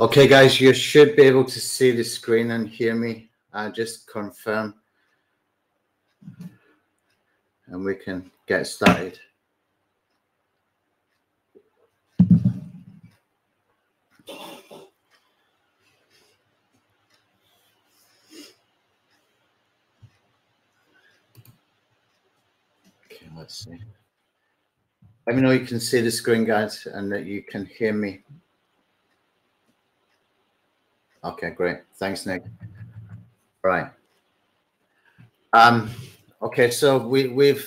Okay, guys, you should be able to see the screen and hear me. Just confirm, and we can get started. Okay, let's see. Let me know you can see the screen, guys, and that you can hear me. Okay, great. Thanks, Nick. All right. Okay, so we've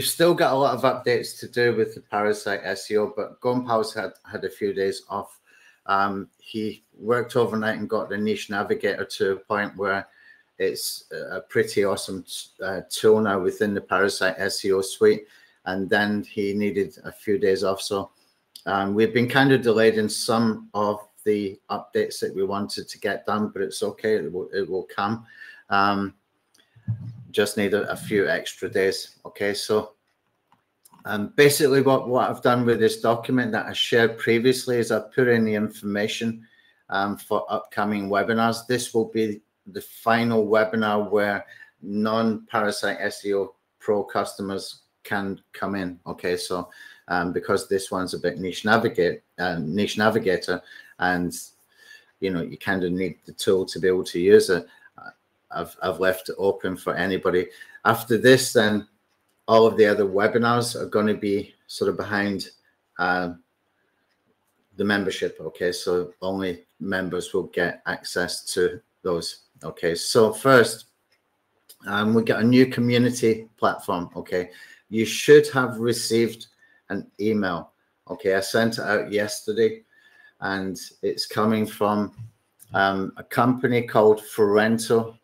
still got a lot of updates to do with the Parasite SEO, but Gompals had a few days off. He worked overnight and got the Niche Navigator to a point where it's a pretty awesome tool now within the Parasite SEO suite. And then he needed a few days off. So we've been kind of delayed in some of the updates that we wanted to get done, but it's okay, it will come. Just need a few extra days. Okay, so basically what I've done with this document that I shared previously is I've put in the information for upcoming webinars. This will be the final webinar where non-Parasite SEO Pro customers can come in. Okay, so because this one's a bit niche navigator, and you know, you kind of need the tool to be able to use it, I've left it open for anybody. After this, then all of the other webinars are going to be sort of behind the membership. Okay, so only members will get access to those. Okay, so first we got a new community platform. Okay, you should have received an email. Okay, I sent it out yesterday, and it's coming from a company called Forento.io.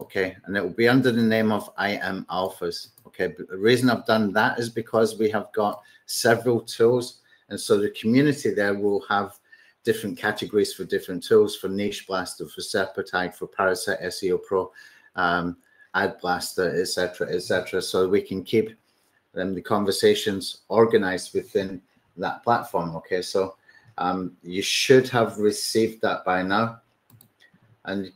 okay, and it will be under the name of I Am Alphas. Okay, but the reason I've done that is because we have got several tools, and so the community there will have different categories for different tools, for Niche Blaster, for SerpAttack, for Parasite SEO Pro, Ad Blaster, etc., etc., so we can keep the conversations organized within that platform. Okay, so you should have received that by now, and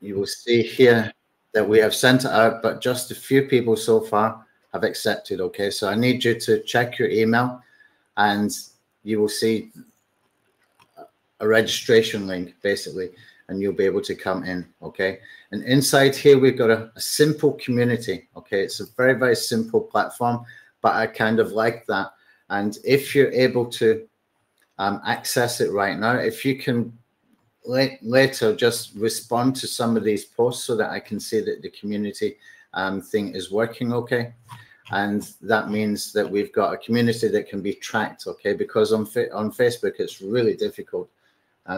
you will see here that we have sent it out, but just a few people so far have accepted. Okay, so I need you to check your email, and you will see a registration link basically, and you'll be able to come in. Okay, and inside here we've got a simple community. Okay, it's a very, very simple platform, but I kind of like that. And if you're able to access it right now, if you can later just respond to some of these posts so that I can see that the community thing is working. Okay, and that means that we've got a community that can be tracked. Okay, because on Facebook it's really difficult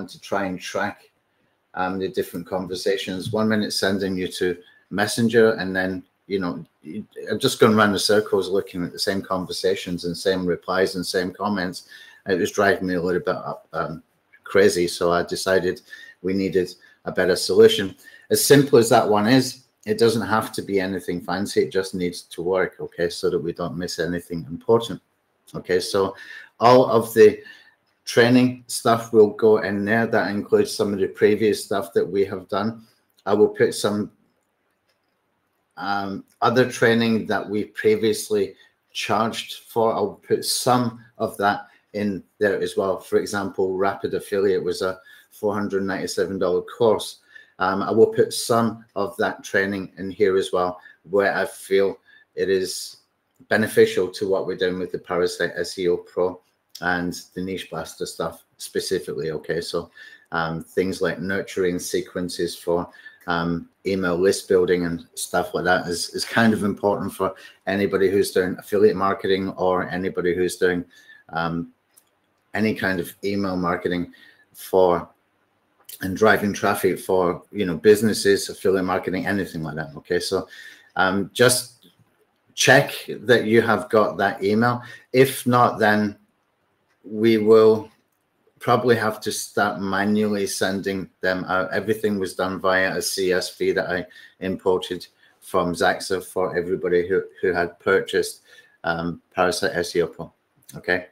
to try and track the different conversations. 1 minute sending you to Messenger, and then, you know, I'm just going around the circles looking at the same conversations and same replies and same comments. It was driving me a little bit up crazy, so I decided we needed a better solution. As simple as that one is, it doesn't have to be anything fancy, it just needs to work. Okay, so that we don't miss anything important. Okay, so all of the training stuff will go in there. That includes some of the previous stuff that we have done. I will put some other training that we previously charged for. I'll put some of that in there as well. For example, Rapid Affiliate was a $497 course. I will put some of that training in here as well, where I feel it is beneficial to what we're doing with the Parasite SEO Pro and the Niche Blaster stuff specifically. Okay, so things like nurturing sequences for email list building and stuff like that is kind of important for anybody who's doing affiliate marketing or anybody who's doing any kind of email marketing for and driving traffic for, you know, businesses, affiliate marketing, anything like that. Okay, so just check that you have got that email. If not, then we will probably have to start manually sending them out. Everything was done via a CSV that I imported from Zaxa for everybody who had purchased Parasite SEO Pro. Okay,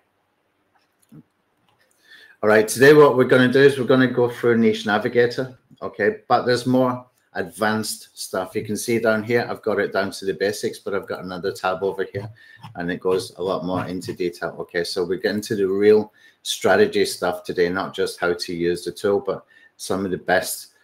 All right, today what we're going to do is we're going to go through Niche Navigator, okay? But there's more advanced stuff. You can see down here, I've got it down to the basics, but I've got another tab over here, and it goes a lot more into detail, okay? So we're getting to the real strategy stuff today, not just how to use the tool, but some of the best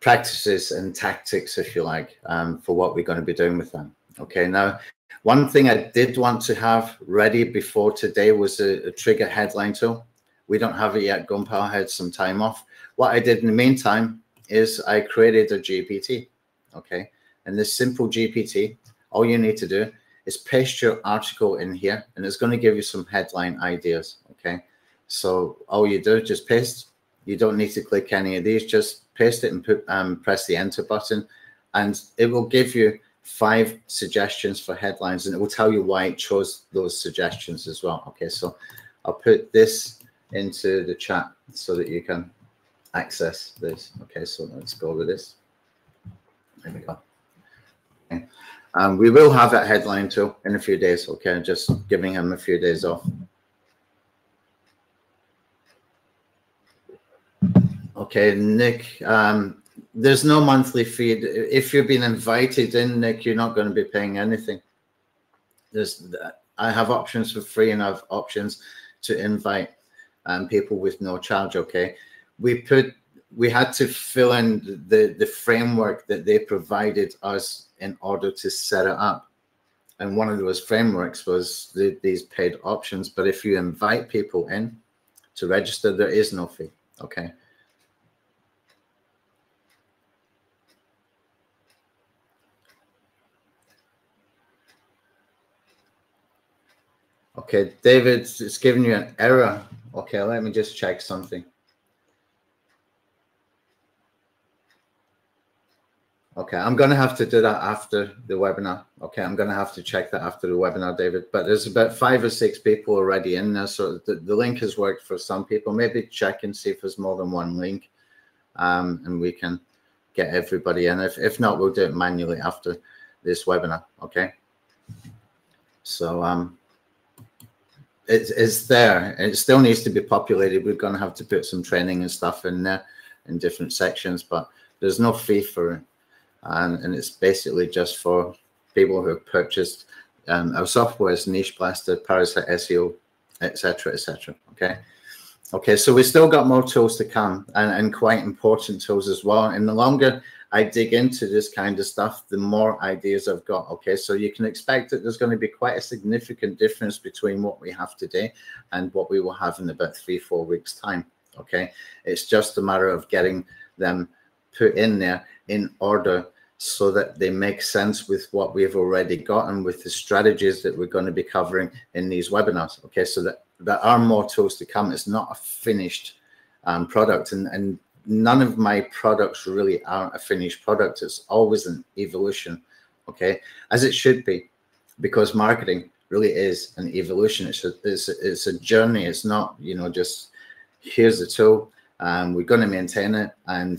practices and tactics, if you like, for what we're going to be doing with them, okay? Now, one thing I did want to have ready before today was a trigger headline tool. We don't have it yet. Gompal had some time off. What I did in the meantime is I created a GPT, okay? And this simple GPT, all you need to do is paste your article in here, and it's going to give you some headline ideas, okay? So all you do, just paste. You don't need to click any of these. Just paste it and put, press the enter button, and it will give you 5 suggestions for headlines, and it will tell you why it chose those suggestions as well. Okay, so I'll put this into the chat so that you can access this. Okay, so let's go with this. There we go. Okay. We will have that headline tool in a few days. Okay, I'm just giving him a few days off. Okay, Nick. There's no monthly fee. If you've been invited in, Nick, you're not going to be paying anything. I have options for free, and I have options to invite people with no charge, okay? We had to fill in the framework that they provided us in order to set it up. And one of those frameworks was these paid options. But if you invite people in to register, there is no fee, okay? Okay, David, it's giving you an error. Okay, let me just check something. Okay, I'm going to have to do that after the webinar. Okay, I'm going to have to check that after the webinar, David. But there's about 5 or 6 people already in there, so the link has worked for some people. Maybe check and see if there's more than one link, and we can get everybody in. If not, we'll do it manually after this webinar, okay? So, It's there. It still needs to be populated. We're going to have to put some training and stuff in there in different sections, but there's no fee for it. And it's basically just for people who have purchased our software as Niche Blaster, Parasite SEO, etc., etc. Okay. Okay, so we still got more tools to come, and quite important tools as well. And the longer I dig into this kind of stuff, the more ideas I've got. Okay, so you can expect that there's going to be quite a significant difference between what we have today and what we will have in about 3 or 4 weeks' time. Okay, it's just a matter of getting them put in there in order so that they make sense with what we've already got and with the strategies that we're going to be covering in these webinars. Okay, so that there are more tools to come. It's not a finished product, and none of my products really are a finished product. It's always an evolution, okay, as it should be, because marketing really is an evolution. It's a journey. It's not, you know, just here's the tool, we're going to maintain it, and,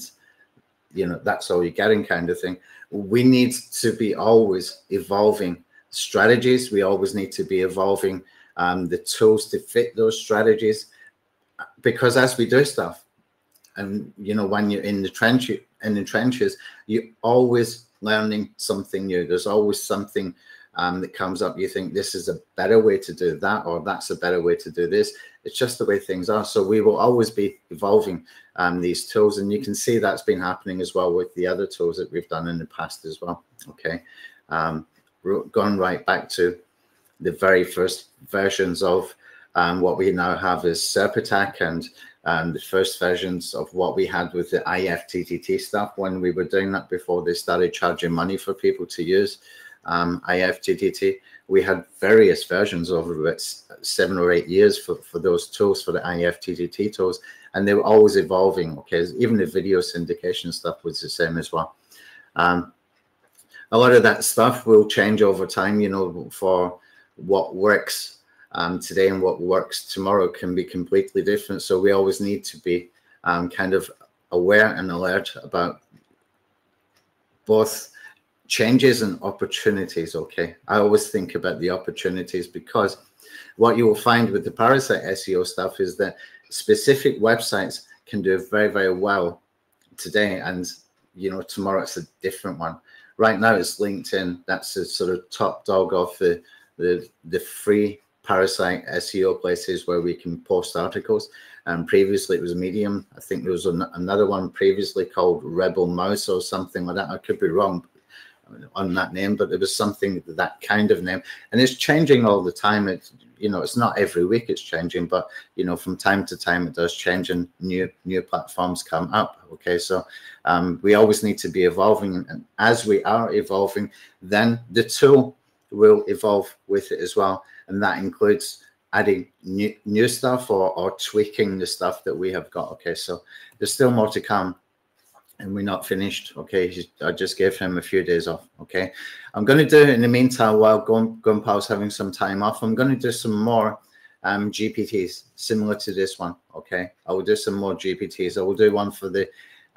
you know, that's all you're getting kind of thing. We need to be always evolving strategies. We always need to be evolving the tools to fit those strategies, because as we do stuff, and you know, when you're in the trench, in the trenches, you're always learning something new. There's always something that comes up. You think this is a better way to do that, or that's a better way to do this. It's just the way things are. So we will always be evolving these tools, and you can see that's been happening as well with the other tools that we've done in the past as well. Okay, gone right back to the very first versions of what we now have is SerpAttack, and the first versions of what we had with the IFTTT stuff when we were doing that before they started charging money for people to use IFTTT. We had various versions over about 7 or 8 years for those tools, for the IFTTT tools, and they were always evolving, okay? Even the video syndication stuff was the same as well. A lot of that stuff will change over time, you know, for what works today and what works tomorrow can be completely different. So we always need to be kind of aware and alert about both changes and opportunities, okay? I always think about the opportunities, because what you will find with the Parasite SEO stuff is that specific websites can do very, very well today, and tomorrow it's a different one. Right now it's LinkedIn. That's the sort of top dog of the free Parasite SEO places where we can post articles. And previously it was Medium. I think there was another one previously called Rebel Mouse or something like that. I could be wrong on that name, but it was something that kind of name. And it's changing all the time. It's, it's not every week it's changing, but from time to time it does change, and new platforms come up. Okay, so we always need to be evolving, and as we are evolving, then the tool will evolve with it as well, and that includes adding new stuff or tweaking the stuff that we have got. Okay, so there's still more to come, and we're not finished. Okay, I just gave him a few days off. Okay, I'm going to do, in the meantime, while Gompal's having some time off, I'm going to do some more GPTs similar to this one. Okay, I will do some more GPTs. I will do one for the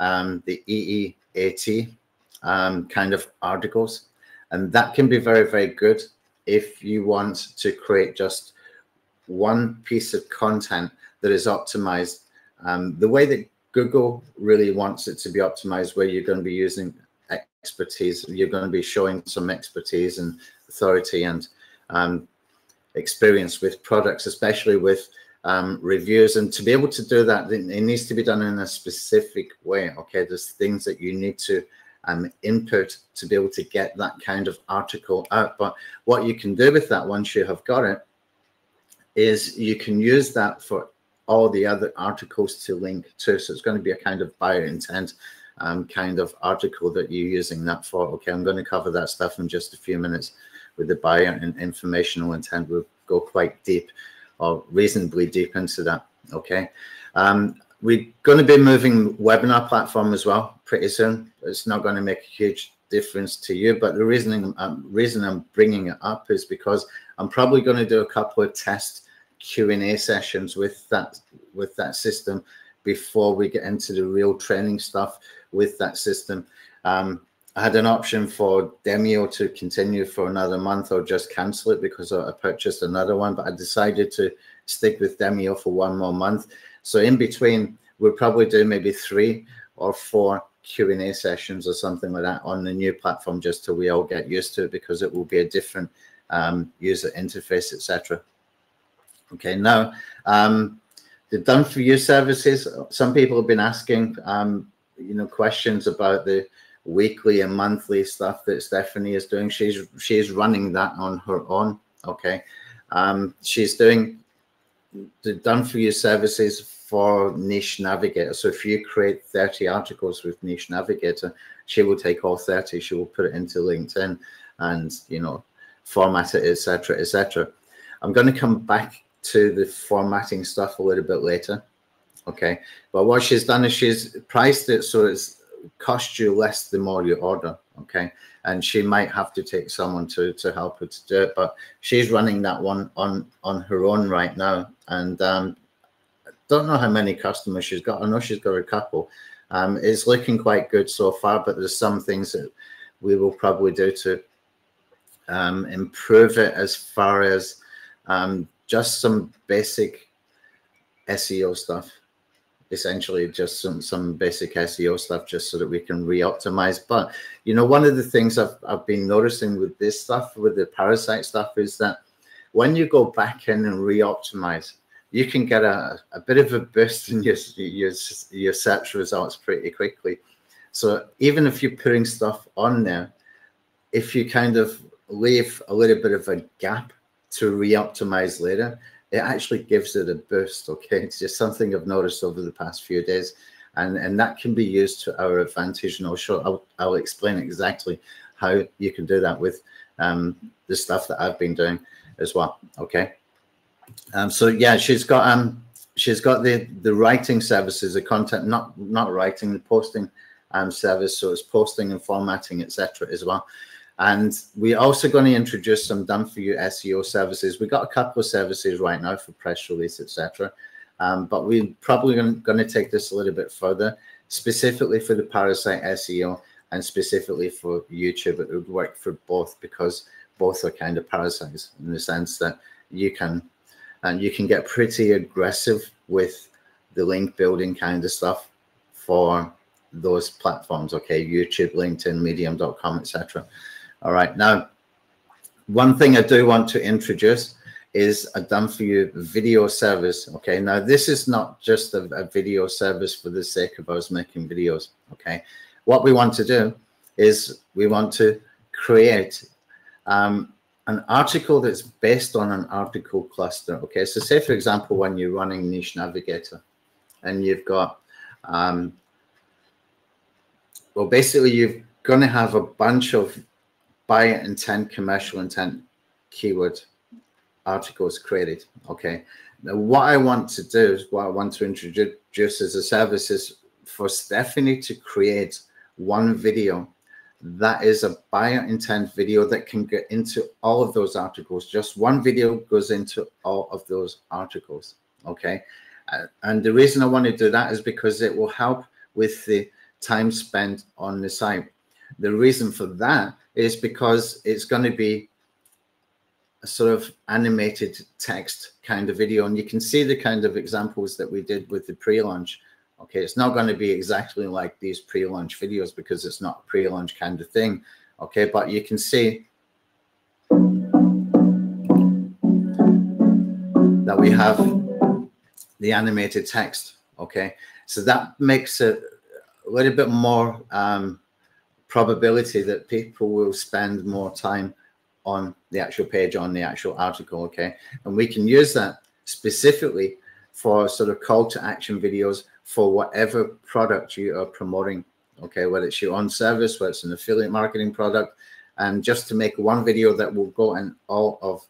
EEAT kind of articles, and that can be very, very good if you want to create just one piece of content that is optimized the way that Google really wants it to be optimized, where you're going to be using expertise. You're going to be showing some expertise and authority and experience with products, especially with reviews. And to be able to do that, it needs to be done in a specific way. Okay, there's things that you need to input to be able to get that kind of article out. But what you can do with that once you have got it is you can use that for all the other articles to link to. So it's going to be a kind of buyer intent kind of article that you're using that for. Okay, I'm going to cover that stuff in just a few minutes with the buyer and informational intent. We'll go quite deep, or reasonably deep, into that. Okay, we're going to be moving webinar platform as well pretty soon. It's not going to make a huge difference to you, but the reason I'm bringing it up is because I'm probably going to do a couple of tests Q&A sessions with that system before we get into the real training stuff with that system. I had an option for Demio to continue for another month or just cancel it because I purchased another one, but I decided to stick with Demio for one more month. So in between, we'll probably do maybe 3 or 4 Q&A sessions or something like that on the new platform, just till we all get used to it, because it will be a different user interface, etc. Okay, now the done for you services. Some people have been asking, questions about the weekly and monthly stuff that Stephanie is doing. She's running that on her own. Okay, she's doing the done for you services for Niche Navigator. So if you create 30 articles with Niche Navigator, she will take all 30. She will put it into LinkedIn and format it, etc., etc. I'm going to come back to the formatting stuff a little bit later. Okay, but what she's done is she's priced it so it's cost you less the more you order. Okay, and she might have to take someone to help her to do it, but she's running that one on her own right now. And I don't know how many customers she's got. I know she's got a couple. It's looking quite good so far, but there's some things that we will probably do to improve it, as far as just some basic SEO stuff, essentially just some basic SEO stuff, just so that we can re-optimize. But one of the things I've been noticing with this stuff, with the Parasite stuff, is that when you go back in and re-optimize, you can get a bit of a boost in your search results pretty quickly. So even if you're putting stuff on there, if you kind of leave a little bit of a gap to re-optimize later, it actually gives it a boost. Okay, it's just something I've noticed over the past few days, and that can be used to our advantage. And I'll explain exactly how you can do that with the stuff that I've been doing as well. Okay, so yeah, she's got the writing services, the content, not writing, the posting service. So it's posting and formatting, etc., as well. And we're also going to introduce some done for you SEO services. We've got a couple of services right now for press release, etc. But we're probably going to take this a little bit further, specifically for the Parasite SEO, and specifically for YouTube, it would work for both, because both are kind of parasites in the sense that you can get pretty aggressive with the link building kind of stuff for those platforms, okay? YouTube, LinkedIn, Medium.com, etc. All right, now, one thing I do want to introduce is a done-for-you video service, okay? Now, this is not just a video service for the sake of us making videos, okay? What we want to do is we want to create an article that's based on an article cluster, okay? So say, for example, when you're running Niche Navigator and you've got, well, basically, you're going to have a bunch of buyer intent, commercial intent, keyword articles created, okay? Now, what I want to do is what I want to introduce as a service is for Stephanie to create one video that is a buyer intent video that can get into all of those articles. Just one video goes into all of those articles, okay? And the reason I want to do that is because it will help with the time spent on the site. The reason for that is because it's going to be a sort of animated text kind of video, and you can see the kind of examples that we did with the pre-launch. Okay, it's not going to be exactly like these pre-launch videos because it's not a pre-launch kind of thing, okay? But you can see that we have the animated text, okay? So that makes it a little bit more probability that people will spend more time on the actual page, on the actual article, okay? And we can use that specifically for sort of call to action videos for whatever product you are promoting, okay? Whether it's your own service, whether it's an affiliate marketing product, and just to make one video that will go in all of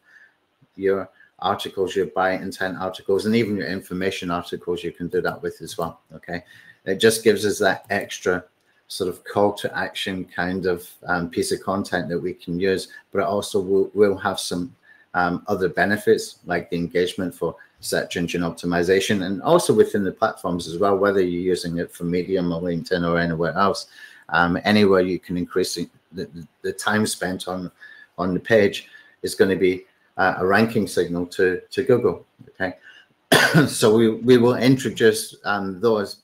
your articles, your buy intent articles, and even your information articles, you can do that with as well, okay? It just gives us that extra sort of call to action kind of piece of content that we can use, but it also will have some other benefits like the engagement for search engine optimization, and also within the platforms as well, whether you're using it for Medium or LinkedIn or anywhere else, anywhere you can increase the time spent on the page is going to be a ranking signal to Google, okay? So we will introduce those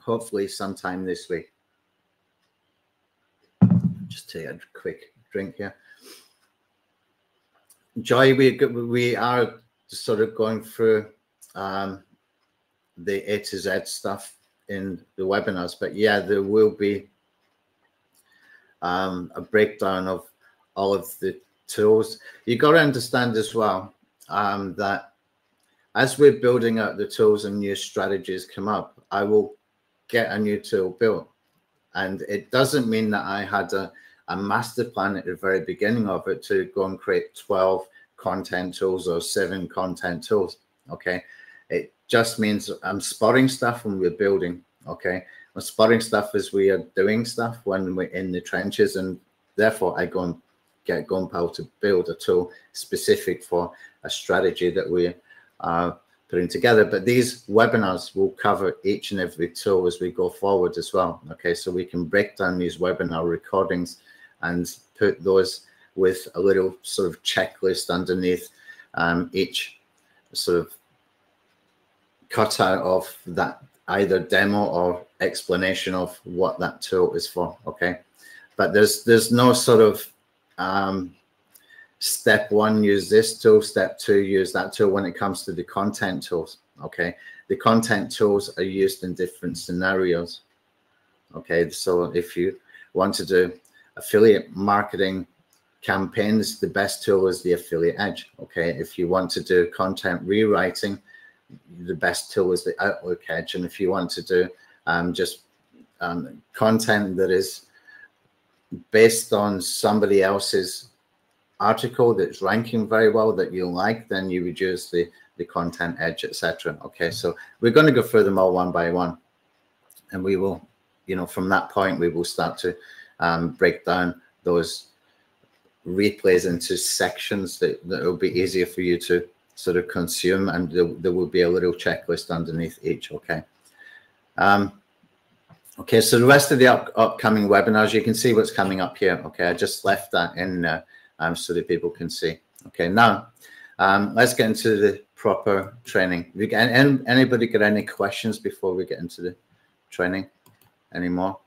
hopefully sometime this week. Just take a quick drink here. Joy, we are sort of going through the A to Z stuff in the webinars, but yeah, there will be a breakdown of all of the tools. You got to understand as well that as we're building out the tools and new strategies come up, I will get a new tool built, and it doesn't mean that I had a master plan at the very beginning of it to go and create 12 content tools or 7 content tools, okay? It just means I'm spotting stuff when we're building, okay? I'm spotting stuff as we are doing stuff when we're in the trenches, and therefore I go and get Gompal to build a tool specific for a strategy that we are putting together. But these webinars will cover each and every tool as we go forward as well, okay? So we can break down these webinar recordings and put those with a little sort of checklist underneath each sort of cutout of that either demo or explanation of what that tool is for, okay? But there's no sort of step one, use this tool, step two, use that tool when it comes to the content tools, okay? The content tools are used in different scenarios, okay? So if you want to do affiliate marketing campaigns, the best tool is the Affiliate Edge, okay? If you want to do content rewriting, the best tool is the Outlook Edge. And if you want to do just content that is based on somebody else's article that's ranking very well that you like, then you reduce the Content Edge, etc. Okay, so we're going to go through them all one by one, and we will, you know, from that point we will start to break down those replays into sections that will be easier for you to sort of consume, and there will be a little checklist underneath each, okay? Okay, so the rest of the upcoming webinars, you can see what's coming up here. Okay, I just left that in there so that people can see. Okay, now let's get into the proper training. Anybody got any questions before we get into the training anymore?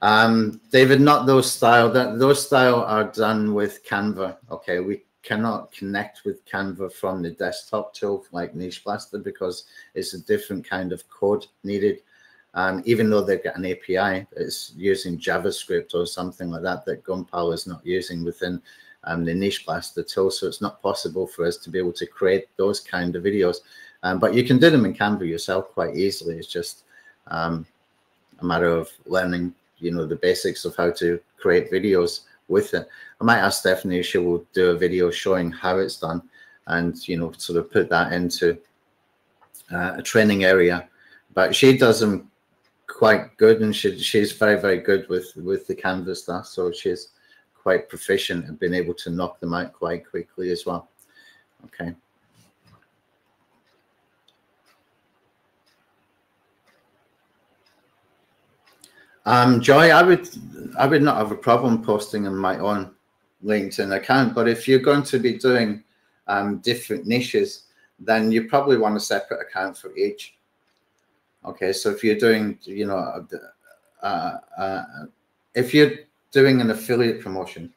David, not those style. Those style are done with Canva. Okay, we cannot connect with Canva from the desktop tool like Niche Blaster because it's a different kind of code needed. Even though they've got an API, it's using JavaScript or something like that that Gompal is not using within the Niche Blaster tool. So it's not possible for us to be able to create those kind of videos. But you can do them in Canva yourself quite easily. It's just a matter of learning, you know, the basics of how to create videos with it. I might ask Stephanie if she will do a video showing how it's done and, you know, sort of put that into a training area. But she does them quite good, and she's very, very good with the Canva stuff. So she's quite proficient and been able to knock them out quite quickly as well. Okay. Joy, I would not have a problem posting on my own LinkedIn account, but if you're going to be doing different niches, then you probably want a separate account for each. Okay, so if you're doing, you know, if you're doing an affiliate promotion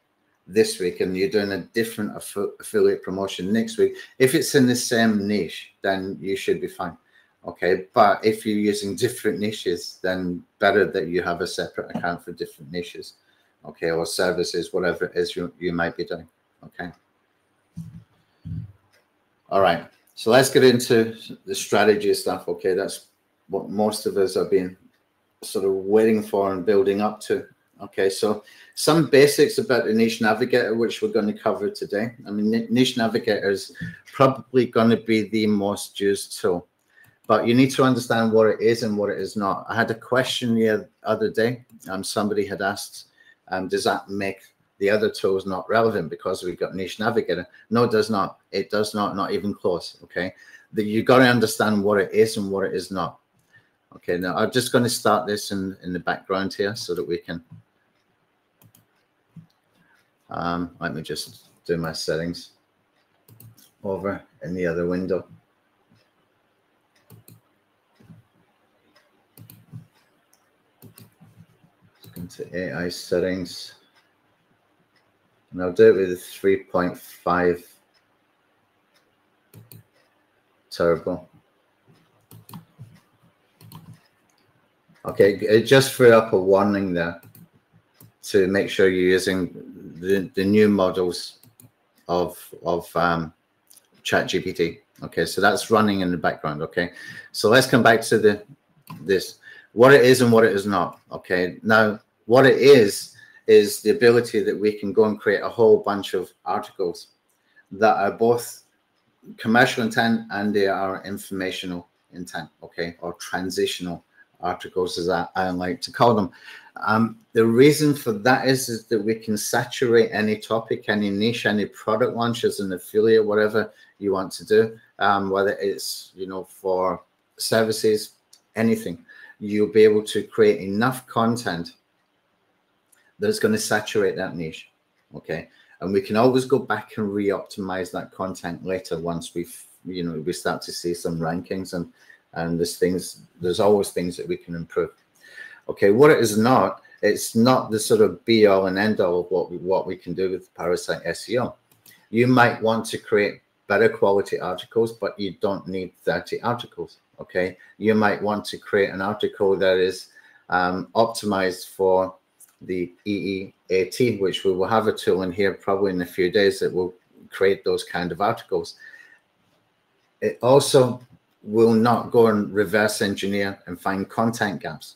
this week and you're doing a different affiliate promotion next week, if it's in the same niche, then you should be fine. Okay, but if you're using different niches, then better that you have a separate account for different niches, okay, or services, whatever it is you might be doing, okay? All right, so let's get into the strategy stuff, okay? That's what most of us have been sort of waiting for and building up to, okay? So some basics about the Niche Navigator, which we're going to cover today. I mean, Niche Navigator is probably going to be the most used tool. But you need to understand what it is and what it is not. I had a question the other day. Somebody had asked, does that make the other tools not relevant because we've got Niche Navigator? No, it does not. It does not, not even close, okay? You've got to understand what it is and what it is not. Okay, now I'm just going to start this in the background here so that we can... let me just do my settings over in the other window. Into AI settings, and I'll do it with 3.5 turbo. Okay, it just threw up a warning there to make sure you're using the new models of ChatGPT. Okay, so that's running in the background. Okay, so let's come back to this. What it is and what it is not. Okay, now what it is the ability that we can go and create a whole bunch of articles that are both commercial intent and they are informational intent, okay, or transitional articles, as I like to call them. The reason for that is that we can saturate any topic, any niche, any product launch as an affiliate, whatever you want to do, whether it's, you know, for services, anything. You'll be able to create enough content that's going to saturate that niche, okay? And we can always go back and re-optimize that content later once we've, you know, we start to see some rankings and there's always things that we can improve. Okay, what it is not, it's not the sort of be-all and end-all of what we can do with Parasite SEO. You might want to create better quality articles, but you don't need 30 articles. Okay, you might want to create an article that is optimized for the EEAT, which we will have a tool in here probably in a few days that will create those kind of articles. It also will not go and reverse engineer and find content gaps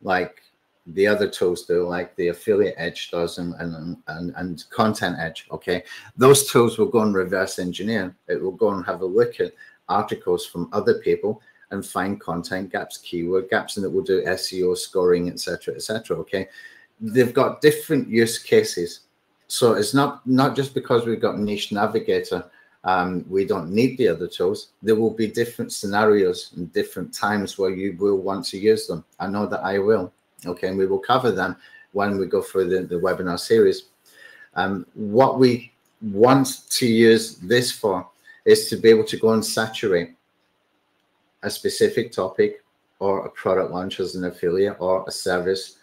like the other tools do, like the Affiliate Edge does and Content Edge. Okay, those tools will go and reverse engineer. It will go and have a look at articles from other people and find content gaps, keyword gaps, and it will do SEO scoring, etc., etc. Okay, they've got different use cases, so it's not just because we've got Niche Navigator We don't need the other tools. There will be different scenarios and different times where you will want to use them. I know that I will. Okay, and we will cover them when we go through the webinar series. What we want to use this for is to be able to go and saturate a specific topic or a product launch as an affiliate or a service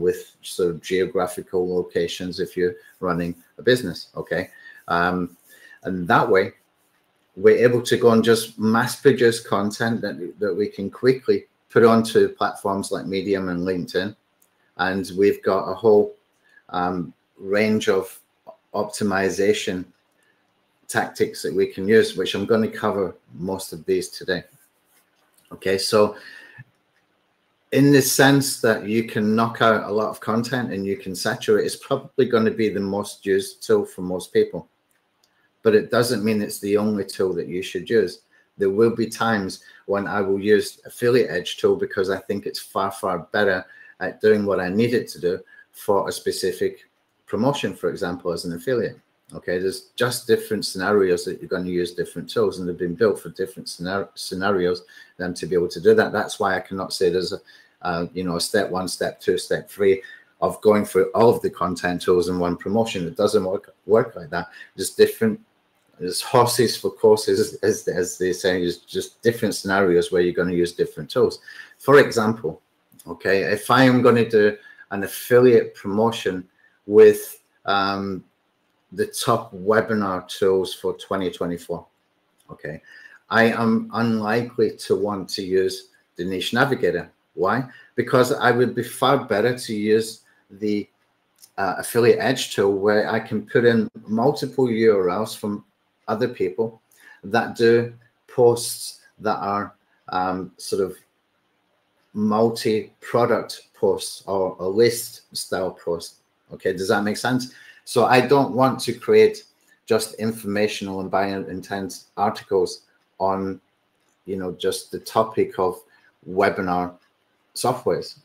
with sort of geographical locations if you're running a business, okay? And that way, we're able to go and just mass produce content that we can quickly put onto platforms like Medium and LinkedIn. And we've got a whole range of optimization tactics that we can use, which I'm going to cover most of these today. Okay, so in the sense that you can knock out a lot of content and you can saturate, it's probably going to be the most used tool for most people. But it doesn't mean it's the only tool that you should use. There will be times when I will use Affiliate Edge tool because I think it's far, far better at doing what I need it to do for a specific promotion, for example, as an affiliate. Okay, there's just different scenarios that you're going to use different tools, and they've been built for different scenarios then to be able to do that. That's why I cannot say there's a, you know, a step one, step two, step three of going through all of the content tools in one promotion. It doesn't work like that. Just different. There's horses for courses, as they say. There's just different scenarios where you're going to use different tools. For example, okay, if I am going to do an affiliate promotion with the top webinar tools for 2024, okay, I am unlikely to want to use the Niche Navigator. Why? Because I would be far better to use the Affiliate Edge tool, where I can put in multiple URLs from other people that do posts that are sort of multi-product posts or a list style post. Okay, does that make sense? So I don't want to create just informational and by intent articles on, you know, just the topic of webinar softwares,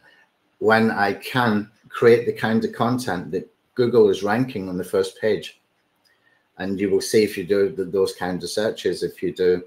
when I can create the kind of content that Google is ranking on the first page. And you will see if you do those kinds of searches, if you do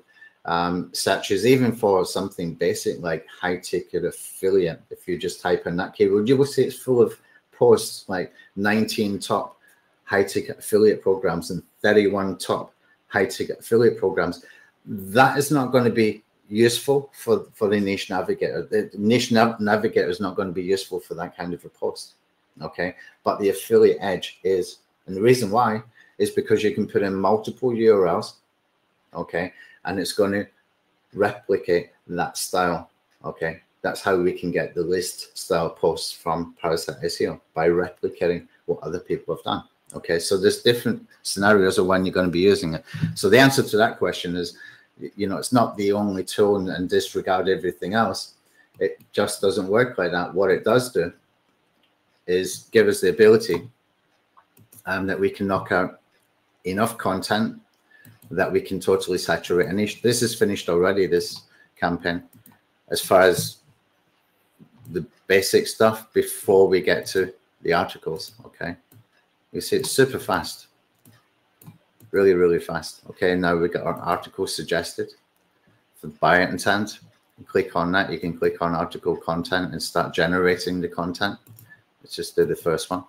searches even for something basic like high-ticket affiliate, if you just type in that keyword, you will see it's full of posts like 19 top high-ticket affiliate programs and 31 top high-ticket affiliate programs. That is not going to be useful for the Niche Navigator. The Niche Navigator is not going to be useful for that kind of a post, okay? But the Affiliate Edge is. And the reason why is because you can put in multiple URLs, okay? And it's going to replicate that style, okay? That's how we can get the list style posts from Parasite SEO, by replicating what other people have done. Okay, so there's different scenarios of when you're going to be using it. So the answer to that question is, you know, it's not the only tool, and disregard everything else. It just doesn't work like that. What it does do is give us the ability that we can knock out enough content that we can totally saturate a niche. This is finished already, this campaign, as far as the basic stuff before we get to the articles, okay? You see it's super fast, really, really fast. Okay, now we've got our article suggested for buyer intent. You click on that, you can click on article content and start generating the content. Let's just do the first one.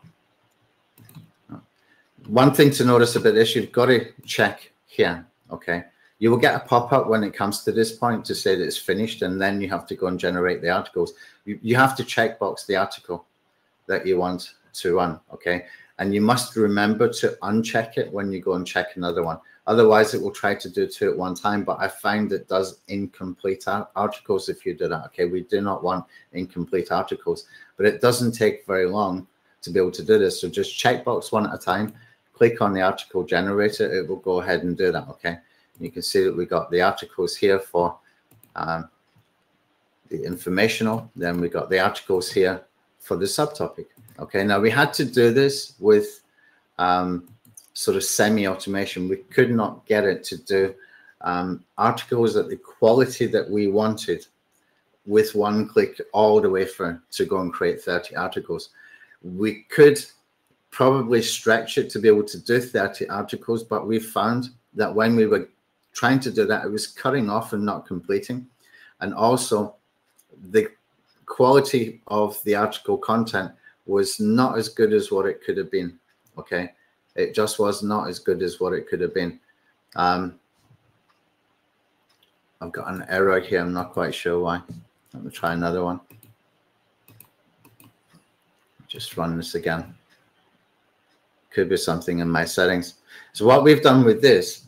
One thing to notice about this, you've got to check here, okay? You will get a pop-up when it comes to this point to say that it's finished, and then you have to go and generate the articles. You have to checkbox the article that you want to run, okay? And you must remember to uncheck it when you go and check another one. Otherwise, it will try to do two at one time, but I find it does incomplete articles if you do that, okay? We do not want incomplete articles, but it doesn't take very long to be able to do this. So just checkbox one at a time, click on the article generator, it will go ahead and do that, okay? You can see that we got the articles here for the informational, then we got the articles here for the subtopic. Okay, now we had to do this with sort of semi-automation. We could not get it to do articles at the quality that we wanted with one click all the way through to go and create 30 articles. We could probably stretch it to be able to do 30 articles, but we found that when we were trying to do that, it was cutting off and not completing. And also the quality of the article content was not as good as what it could have been. Okay. It just was not as good as what it could have been. I've got an error here. I'm not quite sure why. Let me try another one. Just run this again. Could be something in my settings. So what we've done with this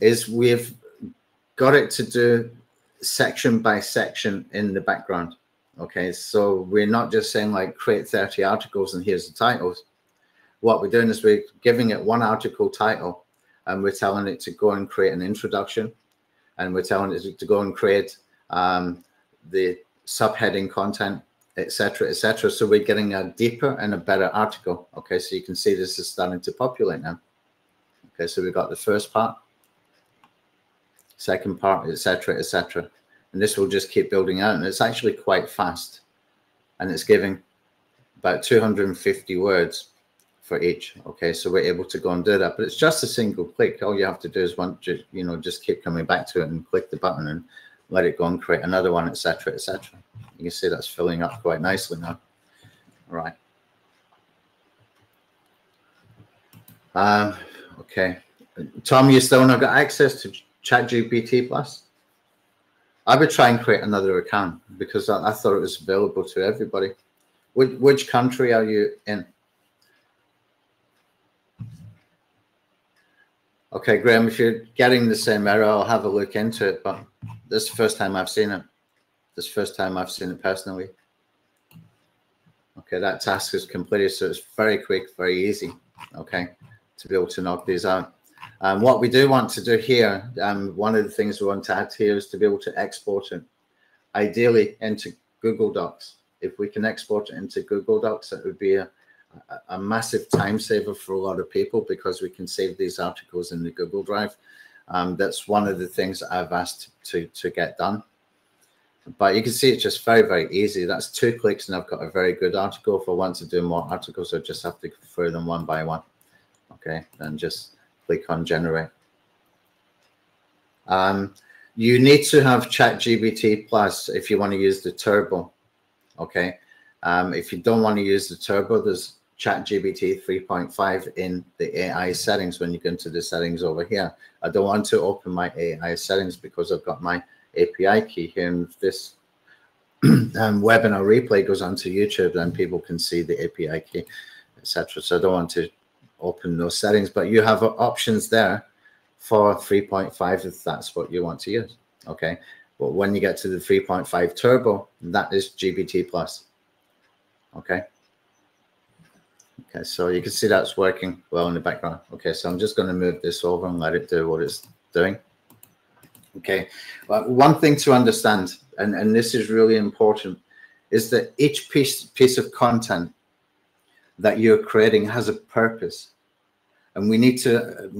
is we've got it to do section by section in the background. Okay, so we're not just saying like create 30 articles and here's the titles. What we're doing is we're giving it one article title and we're telling it to go and create an introduction, and we're telling it to go and create the subheading content, etc., etc. So we're getting a deeper and a better article. Okay, so you can see this is starting to populate now. Okay, so we've got the first part, second part, etc., etc. And this will just keep building out, and it's actually quite fast, and it's giving about 250 words for each. Okay, so we're able to go and do that, but it's just a single click. All you have to do is just keep coming back to it and click the button and let it go and create another one, etc., etc. You can see that's filling up quite nicely now. All right. Okay, Tom, you still not got access to ChatGPT Plus? I would try and create another account because I thought it was available to everybody. Which country are you in? Okay, Graham, if you're getting the same error, I'll have a look into it. But this is the first time I've seen it. This is the first time I've seen it personally. Okay, that task is completed. So it's very quick, very easy, okay, to be able to knock these out. What we do want to do here, one of the things we want to add here is to be able to export it, ideally into Google Docs. If we can export it into Google Docs, it would be a massive time saver for a lot of people because we can save these articles in the Google Drive. That's one of the things I've asked to get done. But you can see it's just very, very easy. That's 2 clicks and I've got a very good article. If I want to do more articles, I just have to go through them one by one, okay, and just click on generate. You need to have ChatGPT Plus if you want to use the turbo, okay? If you don't want to use the turbo, there's ChatGPT 3.5 in the AI settings when you go into the settings over here. I don't want to open my AI settings because I've got my API key here, and if this webinar replay goes onto YouTube, then people can see the API key, etc. So I don't want to open those settings, but you have options there for 3.5 if that's what you want to use, okay? But when you get to the 3.5 turbo, that is GPT Plus, okay? Okay, so you can see that's working well in the background. Okay, so I'm just going to move this over and let it do what it's doing. Okay, well, one thing to understand, and this is really important, is that each piece of content that you're creating has a purpose, and we need to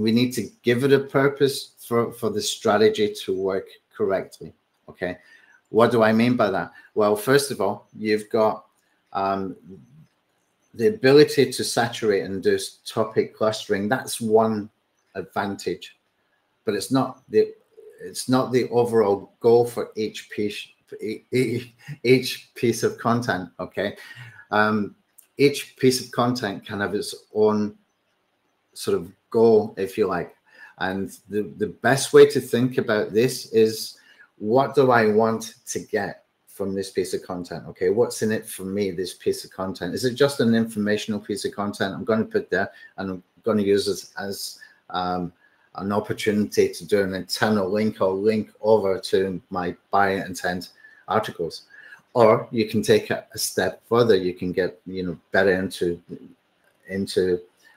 give it a purpose for the strategy to work correctly. Okay, what do I mean by that? Well, first of all, you've got the ability to saturate and do topic clustering. That's one advantage, but it's not the overall goal for each piece of content. Okay. Each piece of content can have its own sort of goal, if you like. And the best way to think about this is, what do I want to get from this piece of content? Okay, what's in it for me, this piece of content? Is it just an informational piece of content I'm going to put there and I'm going to use this as an opportunity to do an internal link or link over to my buyer intent articles? Or you can take it a step further. You can get better into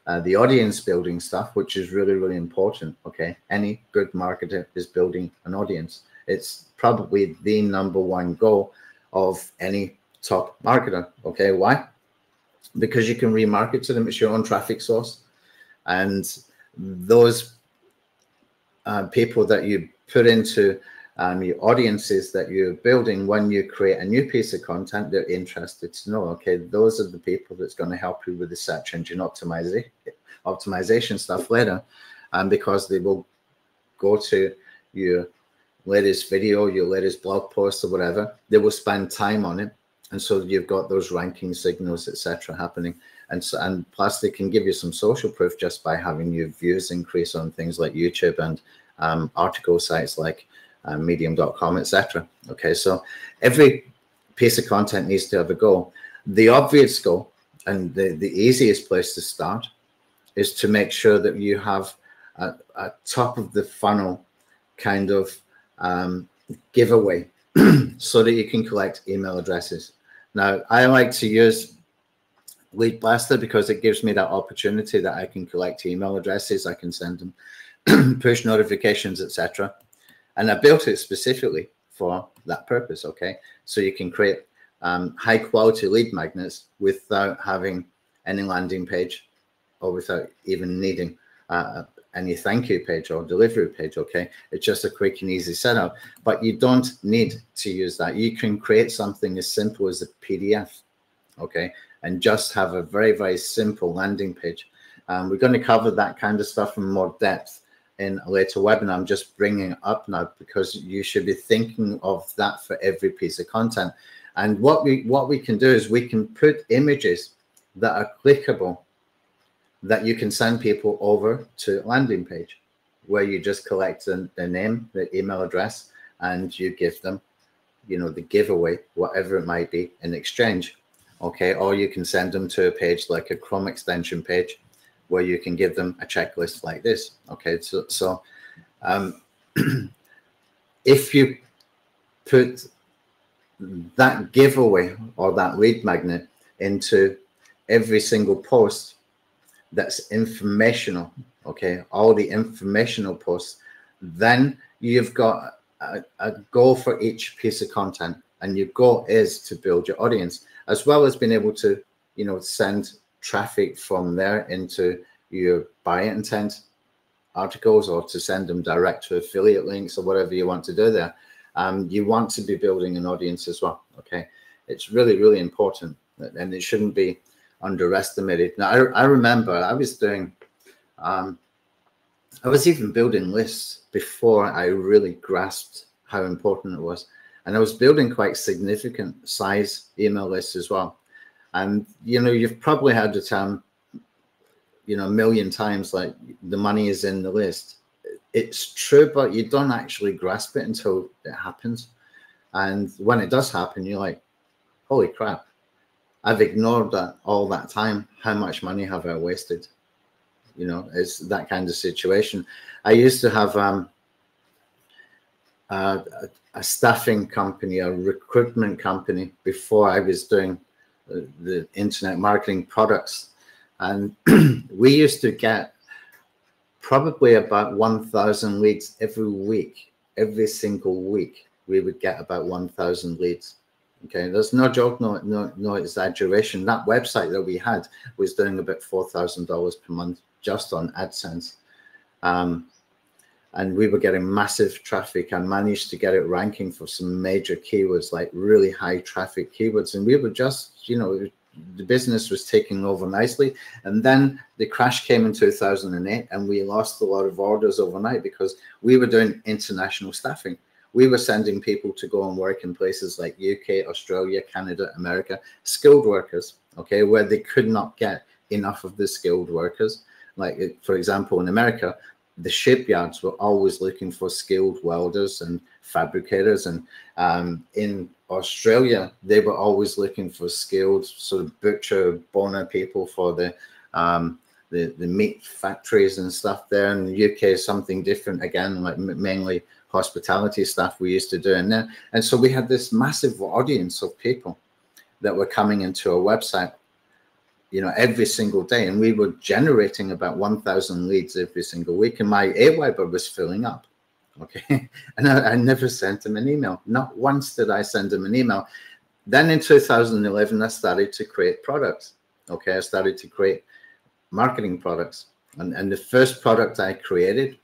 the audience building stuff, which is really, really important. Okay, any good marketer is building an audience. It's probably the #1 goal of any top marketer. Okay, why? Because you can remarket to them. It's your own traffic source, and those people that you put into your audiences that you're building, when you create a new piece of content, they're interested to know, okay, those are the people that's going to help you with the search engine optimization stuff later, because they will go to your latest video, your latest blog post or whatever, they will spend time on it. And so you've got those ranking signals, etc., happening. And so, and plus they can give you some social proof just by having your views increase on things like YouTube and article sites like medium.com, etc. Okay, so every piece of content needs to have a goal. The obvious goal and the easiest place to start is to make sure that you have a top of the funnel kind of giveaway so that you can collect email addresses. Now, I like to use Lead Blaster because it gives me that opportunity that I can collect email addresses, I can send them push notifications, etc. And I built it specifically for that purpose, okay? So you can create high quality lead magnets without having any landing page or without even needing any thank you page or delivery page, okay? It's just a quick and easy setup, but you don't need to use that. You can create something as simple as a PDF, okay? And just have a very, very simple landing page. We're going to cover that kind of stuff in more depth in a later webinar. I'm just bringing it up now because you should be thinking of that for every piece of content. And what we can do is we can put images that are clickable that you can send people over to landing page where you just collect the name, the email address, and you give them, you know, the giveaway, whatever it might be, in exchange. Okay, or you can send them to a page like a Chrome extension page where you can give them a checklist like this. Okay, so if you put that giveaway or that lead magnet into every single post that's informational, okay, all the informational posts, then you've got a goal for each piece of content, and your goal is to build your audience, as well as being able to, you know, send traffic from there into your buy intent articles, or to send them direct to affiliate links or whatever you want to do there. You want to be building an audience as well, okay? It's really, really important, and it shouldn't be underestimated. Now, I remember I was doing, I was even building lists before I really grasped how important it was. And I was building quite significant size email lists as well. And, you know, you've probably heard the term, you know, a million times, like the money is in the list. It's true, but you don't actually grasp it until it happens. And when it does happen, you're like, holy crap, I've ignored that all that time. How much money have I wasted? You know, it's that kind of situation. I used to have a staffing company, a recruitment company, before I was doing the internet marketing products. And we used to get probably about 1,000 leads every week. Every single week, we would get about 1,000 leads. Okay, there's no joke, no exaggeration. That website that we had was doing about $4,000 per month just on AdSense. And we were getting massive traffic. I managed to get it ranking for some major keywords, like really high traffic keywords. And we were just, you know, the business was taking over nicely. And then the crash came in 2008, and we lost a lot of orders overnight because we were doing international staffing. We were sending people to go and work in places like UK, Australia, Canada, America, skilled workers, okay, where they could not get enough of the skilled workers. Like, for example, in America, the shipyards were always looking for skilled welders and fabricators, and in Australia they were always looking for skilled sort of butcher, boner people for the meat factories and stuff there. In the UK, something different again, like mainly hospitality stuff we used to do in there. And so we had this massive audience of people that were coming into our website, you know, every single day, and we were generating about 1,000 leads every single week, and my AWeber was filling up, okay? And I never sent them an email. Not once did I send them an email. Then in 2011, I started to create products, okay? I started to create marketing products, and the first product I created,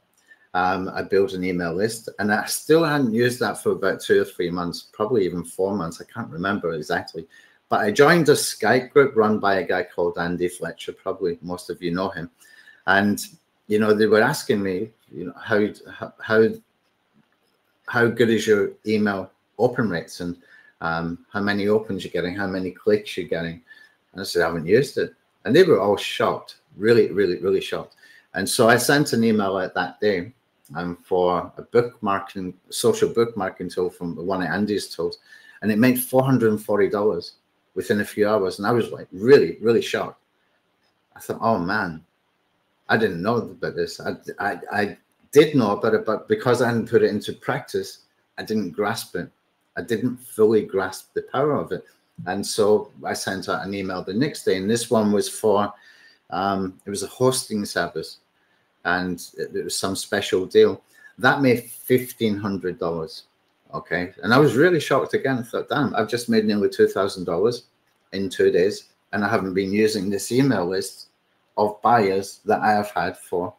I built an email list, and I still hadn't used that for about 2 or 3 months, probably even 4 months. I can't remember exactly. But I joined a Skype group run by a guy called Andy Fletcher. Probably most of you know him. And, you know, they were asking me, you know, how good is your email open rates, and how many opens you're getting, how many clicks you're getting. And I said, I haven't used it. And they were all shocked, really, really, really shocked. And so I sent an email out that day for a bookmarking, social bookmarking tool from one of Andy's tools, and it made $440 within a few hours. And I was like really, really shocked. I thought, oh man, I didn't know about this. I did know about it, but because I hadn't put it into practice, I didn't grasp it. I didn't fully grasp the power of it. And so I sent out an email the next day, and this one was for, it was a hosting service, and it was some special deal. That made $1,500, okay? And I was really shocked again. I thought, damn, I've just made nearly $2,000 in 2 days, and I haven't been using this email list of buyers that I have had for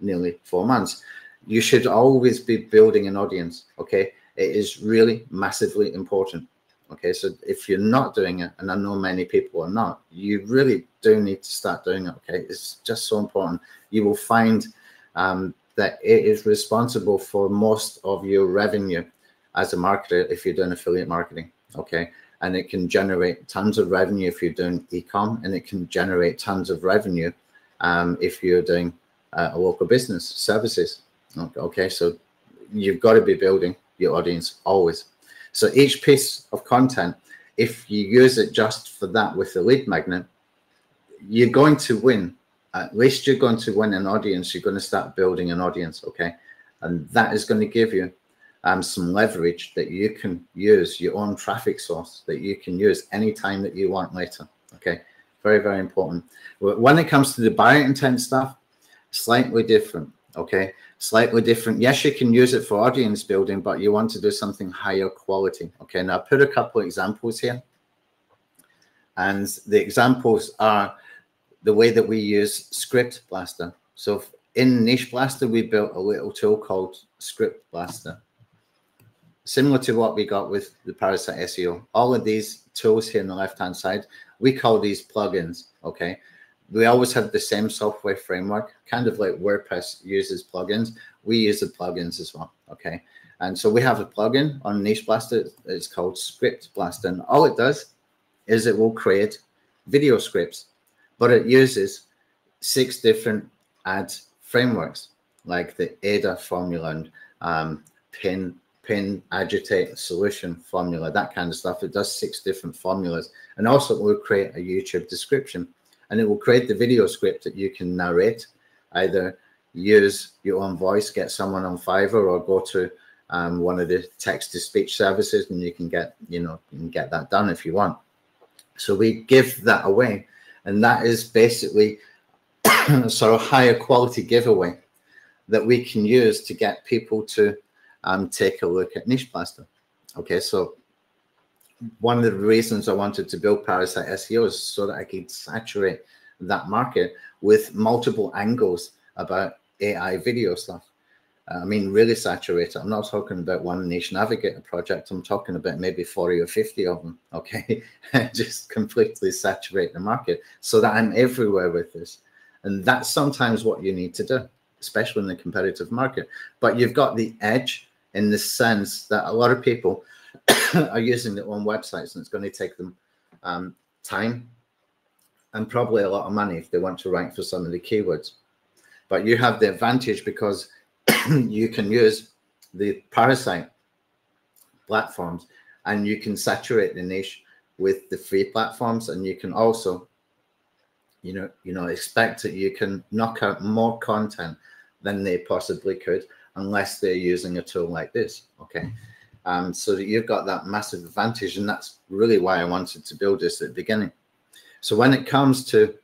nearly 4 months. You should always be building an audience, okay? It is really massively important. Okay, so if you're not doing it, and I know many people are not, you really do need to start doing it, okay? It's just so important. You will find that it is responsible for most of your revenue as a marketer if you're doing affiliate marketing, okay? And it can generate tons of revenue if you're doing e-com, and it can generate tons of revenue if you're doing a local business services, okay? So you've got to be building your audience always. So each piece of content, if you use it just for that with the lead magnet, you're going to win. At least you're going to win an audience. You're going to start building an audience, okay? And that is going to give you some leverage that you can use, your own traffic source that you can use anytime that you want later, okay? Very, very important. When it comes to the buyer intent stuff, slightly different. Okay, slightly different. Yes, you can use it for audience building, but you want to do something higher quality. Okay, now I put a couple of examples here. And the examples are the way that we use Script Blaster. So in Niche Blaster, we built a little tool called Script Blaster, similar to what we got with the Parasite SEO. All of these tools here on the left-hand side, we call these plugins, okay? We always have the same software framework, kind of like WordPress uses plugins. We use the plugins as well, okay? And so we have a plugin on Niche Blaster. It's called Script Blaster. And all it does is it will create video scripts, but it uses 6 different ad frameworks, like the ADA formula and pin, agitate, solution formula, that kind of stuff. It does 6 different formulas. And also it will create a YouTube description. And it will create the video script that you can narrate, either use your own voice, get someone on Fiverr, or go to one of the text-to-speech services, and you can get, you know, you can get that done if you want. So we give that away, and that is basically a sort of higher quality giveaway that we can use to get people to take a look at Niche Blaster. Okay, so one of the reasons I wanted to build Parasite SEO is so that I could saturate that market with multiple angles about AI video stuff. I mean, really saturate it. I'm not talking about one Niche Navigator project. I'm talking about maybe 40 or 50 of them, okay? Just completely saturate the market so that I'm everywhere with this. And that's sometimes what you need to do, especially in the competitive market. But you've got the edge in the sense that a lot of people are using their own websites, and it's going to take them time and probably a lot of money if they want to rank for some of the keywords. But you have the advantage because you can use the Parasite platforms, and you can saturate the niche with the free platforms, and you can also, you know, expect that you can knock out more content than they possibly could unless they're using a tool like this, okay? So that you've got that massive advantage, and that's really why I wanted to build this at the beginning. So when it comes to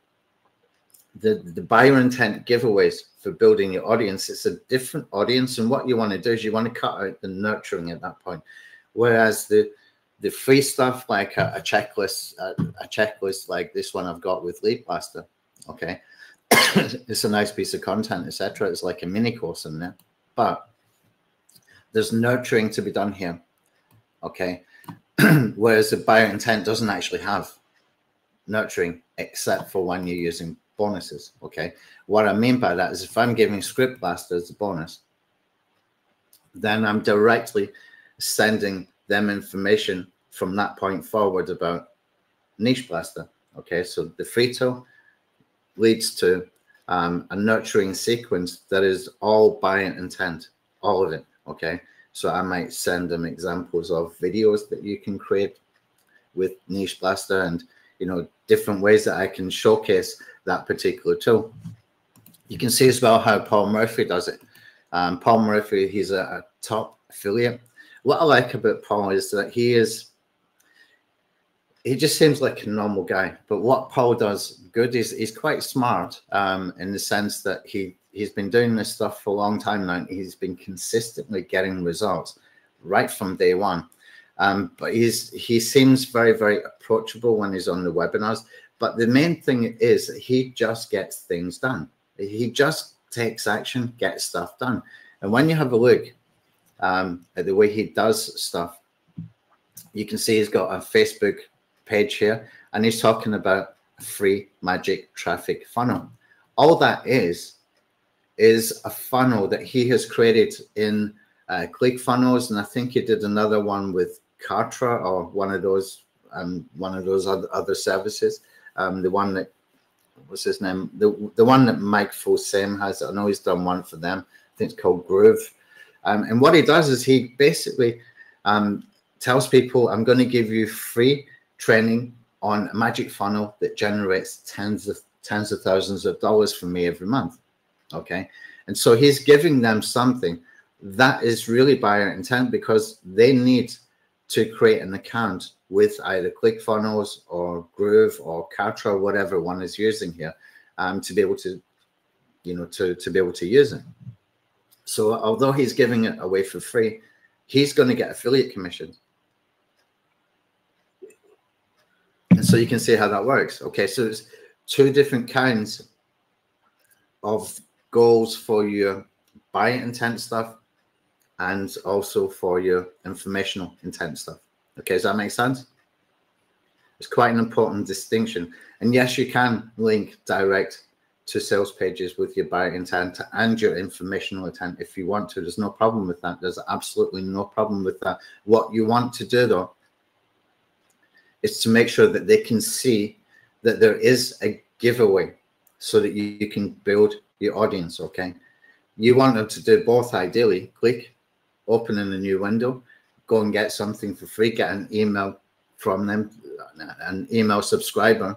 the buyer intent giveaways for building your audience, it's a different audience, and what you want to do is you want to cut out the nurturing at that point. Whereas the free stuff, like a checklist like this one I've got with Lead Blaster, okay, it's a nice piece of content, etc. It's like a mini course in there, but there's nurturing to be done here, okay? Whereas the buyer intent doesn't actually have nurturing, except for when you're using bonuses. Okay, what I mean by that is if I'm giving Script Blaster as a bonus, then I'm directly sending them information from that point forward about Niche Blaster. Okay, so the free tool leads to a nurturing sequence that is all buyer intent, all of it. Okay, so I might send them examples of videos that you can create with Niche Blaster, and you know, different ways that I can showcase that particular tool. You can see as well how Paul Murphy does it. Paul Murphy, he's a top affiliate. What I like about Paul is that he just seems like a normal guy. But what Paul does good is he's quite smart in the sense that he's been doing this stuff for a long time now, and he's been consistently getting results right from day one. But he seems very, very approachable when he's on the webinars. But the main thing is he just gets things done. He just takes action, gets stuff done. And when you have a look at the way he does stuff, you can see he's got a Facebook page here, and he's talking about a free magic traffic funnel. All that is a funnel that he has created in ClickFunnels, and I think he did another one with Kartra or one of those other services. The one that, what's his name? The one that Mike Fulsame has. I know he's done one for them. I think it's called Groove. And what he does is he basically tells people, I'm going to give you free training on a magic funnel that generates tens of thousands of dollars for me every month. Okay. And so he's giving them something that is really buyer intent, because they need to create an account with either ClickFunnels or Groove or Kartra, whatever one is using here, to be able to, you know, to be able to use it. So although he's giving it away for free, he's going to get affiliate commissions. And so you can see how that works. Okay, so there's two different kinds of goals for your buyer intent stuff and also for your informational intent stuff. Okay, does that make sense? It's quite an important distinction. And yes, you can link direct to sales pages with your buyer intent and your informational intent if you want to. There's no problem with that. There's absolutely no problem with that. What you want to do, though, is to make sure that they can see that there is a giveaway so that you can build your audience, okay? You want them to do both, ideally. Click, open in a new window, go and get something for free, get an email from them, an email subscriber,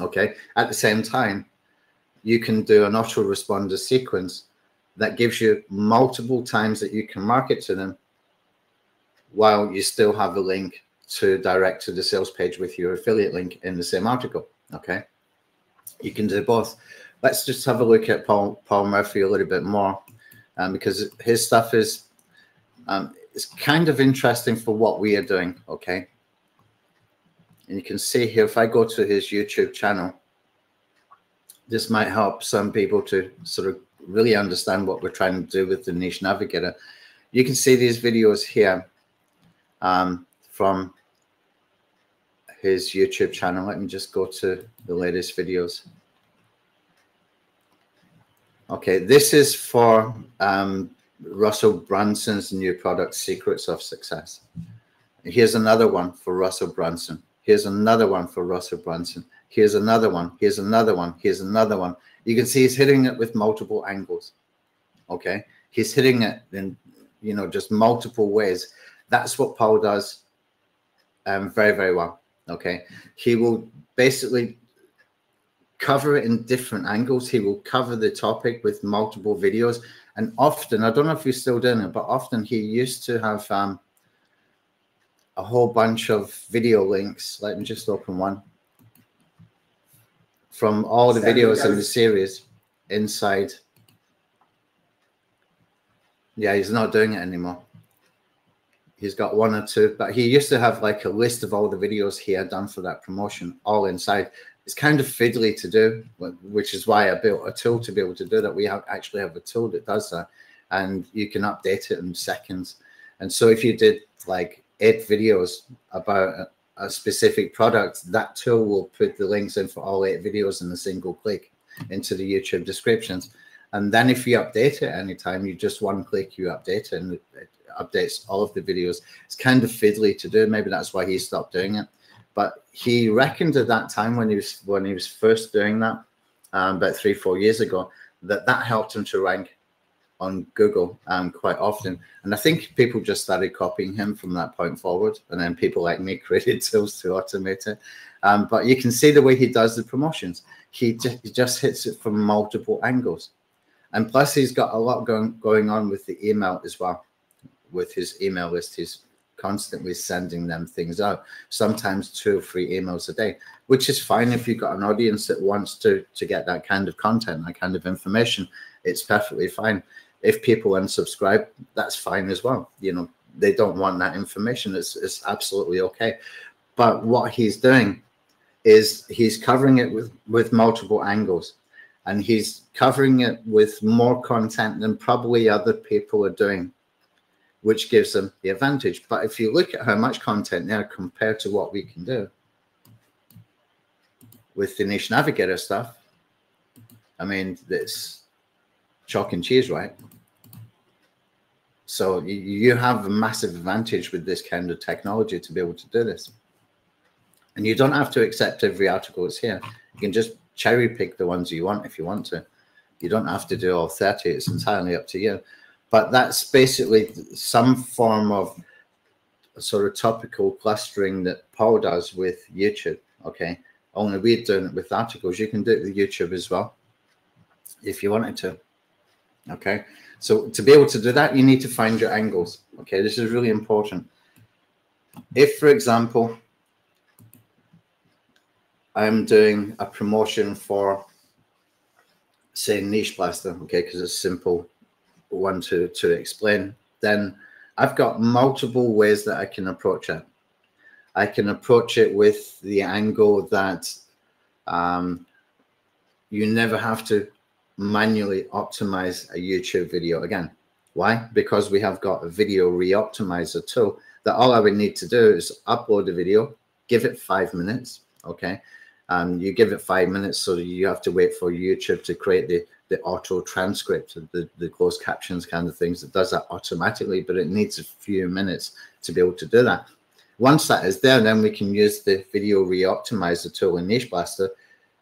okay? At the same time, you can do an autoresponder sequence that gives you multiple times that you can market to them while you still have a link to direct to the sales page with your affiliate link in the same article, okay? You can do both. Let's just have a look at Paul Murphy a little bit more, because his stuff is it's kind of interesting for what we are doing, okay? And you can see here, if I go to his YouTube channel, this might help some people to sort of really understand what we're trying to do with the Niche Navigator. You can see these videos here from his YouTube channel. Let me just go to the latest videos. Okay, this is for Russell Brunson's new product, Secrets of Success. Here's another one for Russell Brunson. Here's another one for Russell Brunson. Here's another one. Here's another one. Here's another one. You can see he's hitting it with multiple angles. Okay, he's hitting it in, you know, just multiple ways. That's what Paul does very, very well. Okay, he will basically cover it in different angles. He will cover the topic with multiple videos. And often, I don't know if he's still doing it, but often he used to have a whole bunch of video links. Let me just open one from all the videos in the series inside. Yeah, he's not doing it anymore. He's got one or two, but he used to have like a list of all the videos he had done for that promotion all inside. It's kind of fiddly to do, which is why I built a tool to be able to do that. We actually have a tool that does that, and you can update it in seconds. And so if you did like 8 videos about a specific product, that tool will put the links in for all 8 videos in a single click. into the YouTube descriptions. And then if you update it anytime, you just one click, you update it, and it updates all of the videos. It's kind of fiddly to do. Maybe that's why he stopped doing it. But he reckoned at that time when he was first doing that, about 3 or 4 years ago, that that helped him to rank on Google quite often. And I think people just started copying him from that point forward. And then people like me created tools to automate it. But you can see the way he does the promotions. He just hits it from multiple angles. And plus, he's got a lot going on with the email as well. With his email list, he's constantly sending them things out, sometimes 2 or 3 emails a day, which is fine if you've got an audience that wants to get that kind of content, that kind of information. It's perfectly fine. If people unsubscribe, that's fine as well. You know, they don't want that information. It's absolutely okay. But what he's doing is he's covering it with multiple angles. And he's covering it with more content than probably other people are doing, which gives them the advantage. But if you look at how much content there compared to what we can do with the Niche Navigator stuff, I mean, it's chalk and cheese, right? So you have a massive advantage with this kind of technology to be able to do this. And you don't have to accept every article that's here. You can just cherry pick the ones you want if you want to. You don't have to do all 30. It's entirely up to you. But that's basically some form of sort of topical clustering that Paul does with YouTube, okay? Only we're doing it with articles. You can do it with YouTube as well if you wanted to, okay? So to be able to do that, you need to find your angles, okay? This is really important. If, for example, I'm doing a promotion for, say, Niche Blaster, okay, because it's simple one to explain, then I've got multiple ways that I can approach it. I can approach it with the angle that you never have to manually optimize a YouTube video again. Why? Because we have got a video re-optimizer tool that all I would need to do is upload a video, give it 5 minutes, okay? You give it 5 minutes, so you have to wait for YouTube to create the auto transcript, the closed captions kind of things. It does that automatically, but it needs a few minutes to be able to do that. Once that is there, then we can use the video re-optimizer tool in Niche Blaster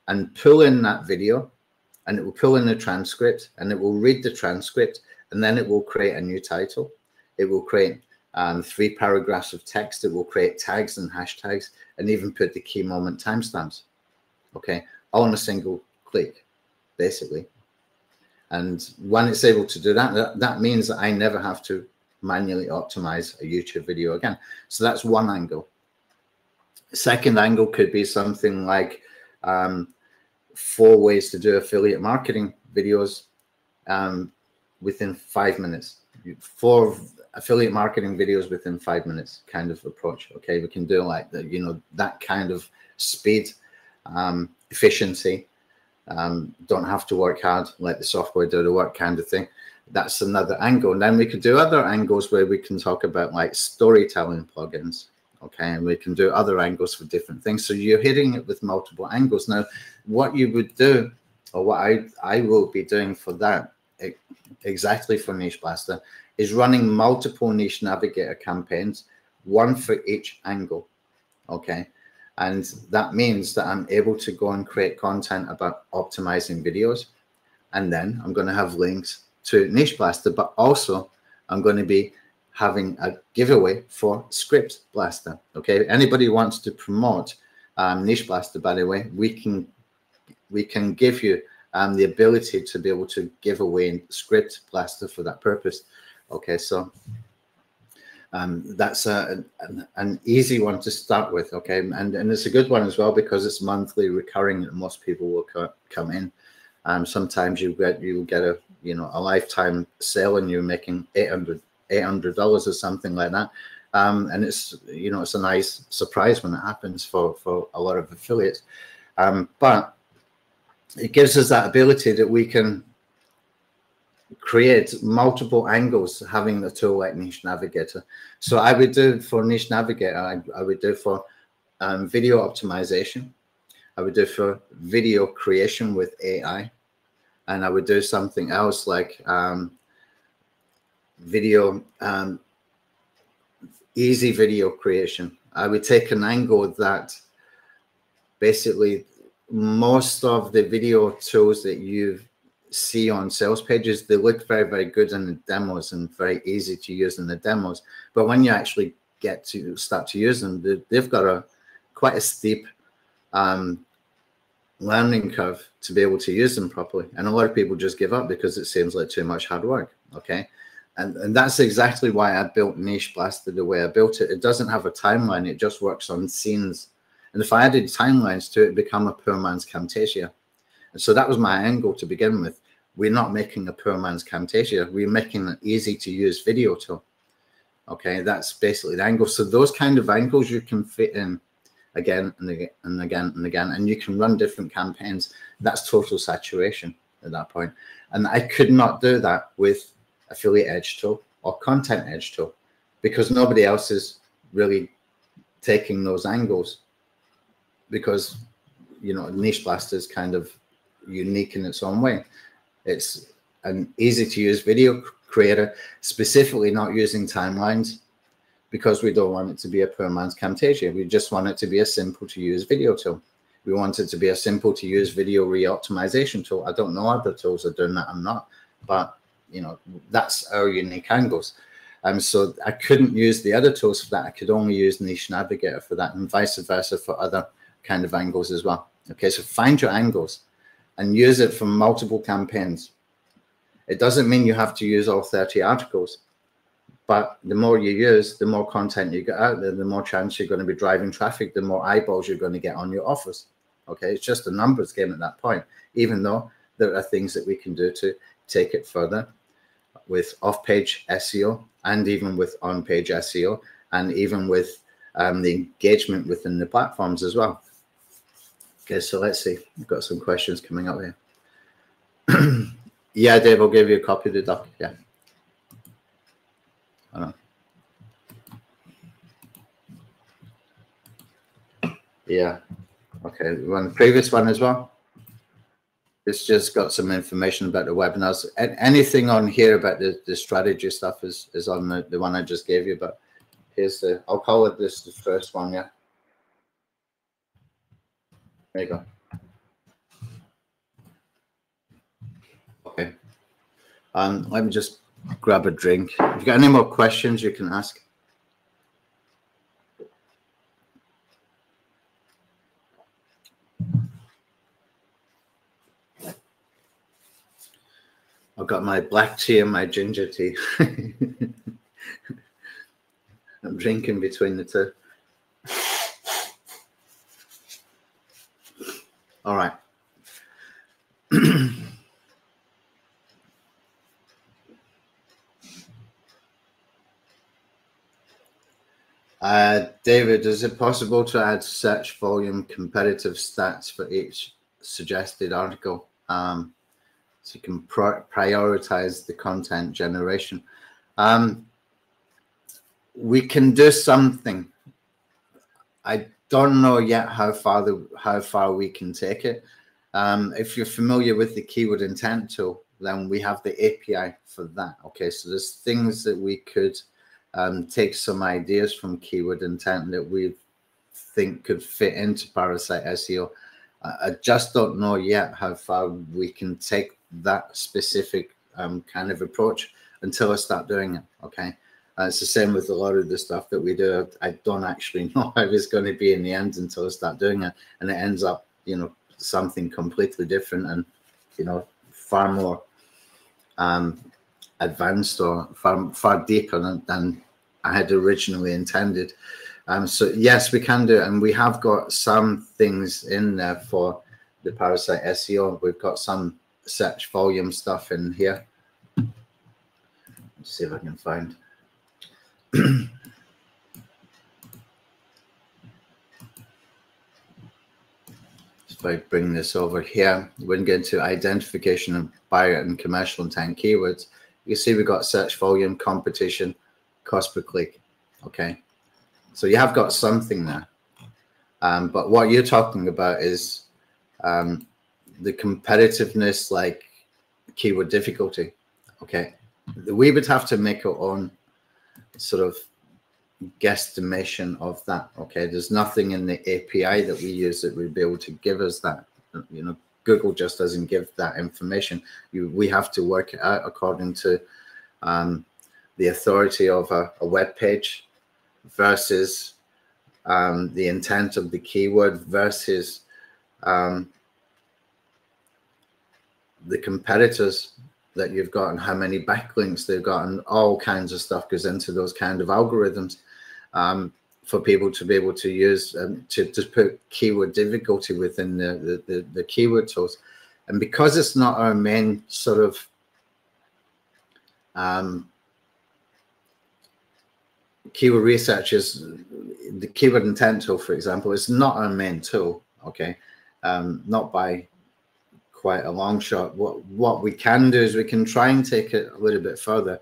and pull in that video, and it will pull in the transcript, and it will read the transcript, and then it will create a new title. It will create 3 paragraphs of text. It will create tags and hashtags, and even put the key moment timestamps, okay? All in a single click, basically. And when it's able to do that, that means that I never have to manually optimize a YouTube video again. So that's one angle. Second angle could be something like 4 ways to do affiliate marketing videos within 5 minutes. 4 affiliate marketing videos within 5 minutes kind of approach. Okay, we can do like that, you know, that kind of speed, efficiency. Don't have to work hard, let the software do the work kind of thing. That's another angle. And then we could do other angles where we can talk about like storytelling plugins, okay? And we can do other angles for different things. So you're hitting it with multiple angles. Now, what you would do, or what I will be doing for that, exactly for Niche Blaster, is running multiple Niche Navigator campaigns, one for each angle, okay? And that means that I'm able to go and create content about optimizing videos. And then I'm going to have links to Niche Blaster, but also I'm going to be having a giveaway for Script Blaster. Okay, anybody who wants to promote Niche Blaster, by the way, we can give you the ability to be able to give away Script Blaster for that purpose. Okay, so that's an easy one to start with, okay? And it's a good one as well because it's monthly recurring and most people will come in. Sometimes you'll get a, you know, a lifetime sale and you're making $800 or something like that. And it's, you know, it's a nice surprise when it happens for a lot of affiliates. But it gives us that ability that we can create multiple angles having the tool like Niche Navigator. So I would do for Niche Navigator, I would do for video optimization. I would do for video creation with AI, and I would do something else like easy video creation. I would take an angle that basically most of the video tools that you see on sales pages, they look very, very good in the demos and very easy to use in the demos. But when you actually get to start to use them, they've got a quite a steep learning curve to be able to use them properly. And a lot of people just give up because it seems like too much hard work, okay? And that's exactly why I built Niche Blaster the way I built it. It doesn't have a timeline, it just works on scenes. And if I added timelines to it, it'd become a poor man's Camtasia. And so that was my angle to begin with. We're not making a poor man's Camtasia, we're making an easy to use video tool. Okay, that's basically the angle. So those kind of angles you can fit in again and again and again and again, and you can run different campaigns. That's total saturation at that point. And I could not do that with Affiliate Edge tool or Content Edge tool because nobody else is really taking those angles, because, you know, Niche Blaster is kind of unique in its own way. It's an easy to use video creator, specifically not using timelines because we don't want it to be a poor man's Camtasia. We just want it to be a simple to use video tool. We want it to be a simple to use video re-optimization tool. I don't know other tools are doing that, I'm not, but you know, that's our unique angles. And so I couldn't use the other tools for that. I could only use Niche Navigator for that, and vice versa for other kind of angles as well. Okay, so find your angles and use it for multiple campaigns. It doesn't mean you have to use all 30 articles, but the more you use, the more content you get out there, the more chance you're going to be driving traffic, the more eyeballs you're going to get on your offers. Okay, it's just a numbers game at that point, even though there are things that we can do to take it further with off-page SEO and even with on-page SEO and even with the engagement within the platforms as well. Okay, so let's see. We've got some questions coming up here. Yeah, Dave, I'll give you a copy of the doc. Yeah. Hold on. Yeah. Okay, we want the previous one as well. It's just got some information about the webinars. Anything on here about the strategy stuff is on the one I just gave you, but here's the, I'll call it this the first one, yeah. There you go. Okay. Let me just grab a drink. If you've got any more questions, you can ask. I've got my black tea and my ginger tea. I'm drinking between the two. All right. David, is it possible to add search volume competitive stats for each suggested article? So you can prioritize the content generation. We can do something. I don't know yet how far we can take it. If you're familiar with the Keyword Intent tool, then we have the API for that. Okay, so there's things that we could take some ideas from Keyword Intent that we think could fit into Parasite SEO. I just don't know yet how far we can take that specific kind of approach until I start doing it, okay? It's the same with a lot of the stuff that we do. I don't actually know how it's going to be in the end until I start doing it, and it ends up, you know, something completely different and, you know, far more advanced or far deeper than I had originally intended. So yes, we can do it, and we have got some things in there for the Parasite SEO. We've got some search volume stuff in here. Let's see if I can find. If I bring this over here, when going to identification of buyer and commercial intent keywords, you see we've got search volume, competition, cost per click. Okay, so you have got something there, but what you're talking about is The competitiveness, like keyword difficulty, okay? We would have to make our own sort of guesstimation of that, okay? There's nothing in the API that we use that would be able to give us that, you know. Google just doesn't give that information. We have to work it out according to the authority of a web page versus the intent of the keyword versus the competitors that you've got and how many backlinks they've got, and all kinds of stuff goes into those kind of algorithms for people to be able to use, to put keyword difficulty within the keyword tools. And because it's not our main sort of keyword research, is the keyword intent tool, for example, it's not our main tool, okay? Not by quite a long shot. What we can do is we can try and take it a little bit further,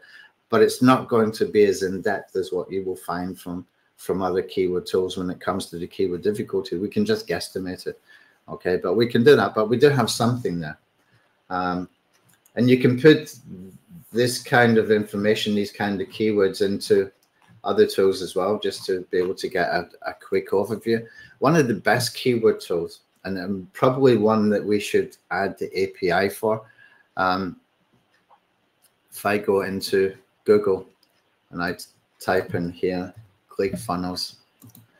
but it's not going to be as in-depth as what you will find from other keyword tools when it comes to the keyword difficulty. We can just guesstimate it, okay? But we can do that, but we do have something there. And you can put this kind of information, these kind of keywords, into other tools as well, just to be able to get a quick overview. One of the best keyword tools, and probably one that we should add the API for, if I go into Google and I type in here, ClickFunnels.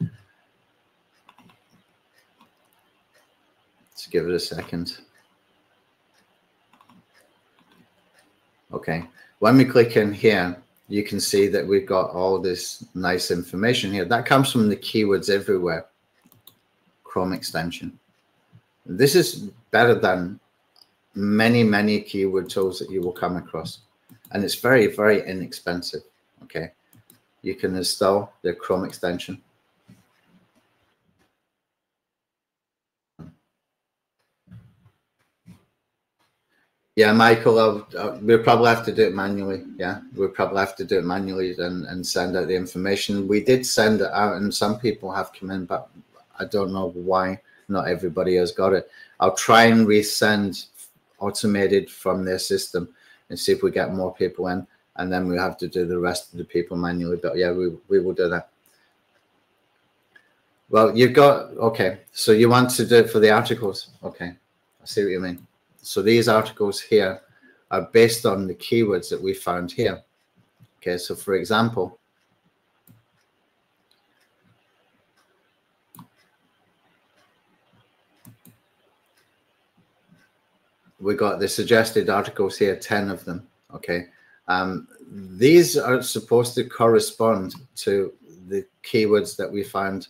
Let's give it a second. Okay, when we click in here, you can see that we've got all this nice information here. That comes from the Keywords Everywhere Chrome extension. This is better than many, many keyword tools that you will come across. And it's very, very inexpensive, okay? You can install the Chrome extension. Yeah, Michael, we'll probably have to do it manually. Yeah, we'll probably have to do it manually and send out the information. We did send it out, and some people have come in, but I don't know why not everybody has got it. I'll try and resend automated from their system and see if we get more people in. And then we have to do the rest of the people manually. But yeah, we will do that. Well, you've got, okay, so you want to do it for the articles. Okay, I see what you mean. So these articles here are based on the keywords that we found here. Okay, so for example, we got the suggested articles here, 10 of them, okay? These are supposed to correspond to the keywords that we found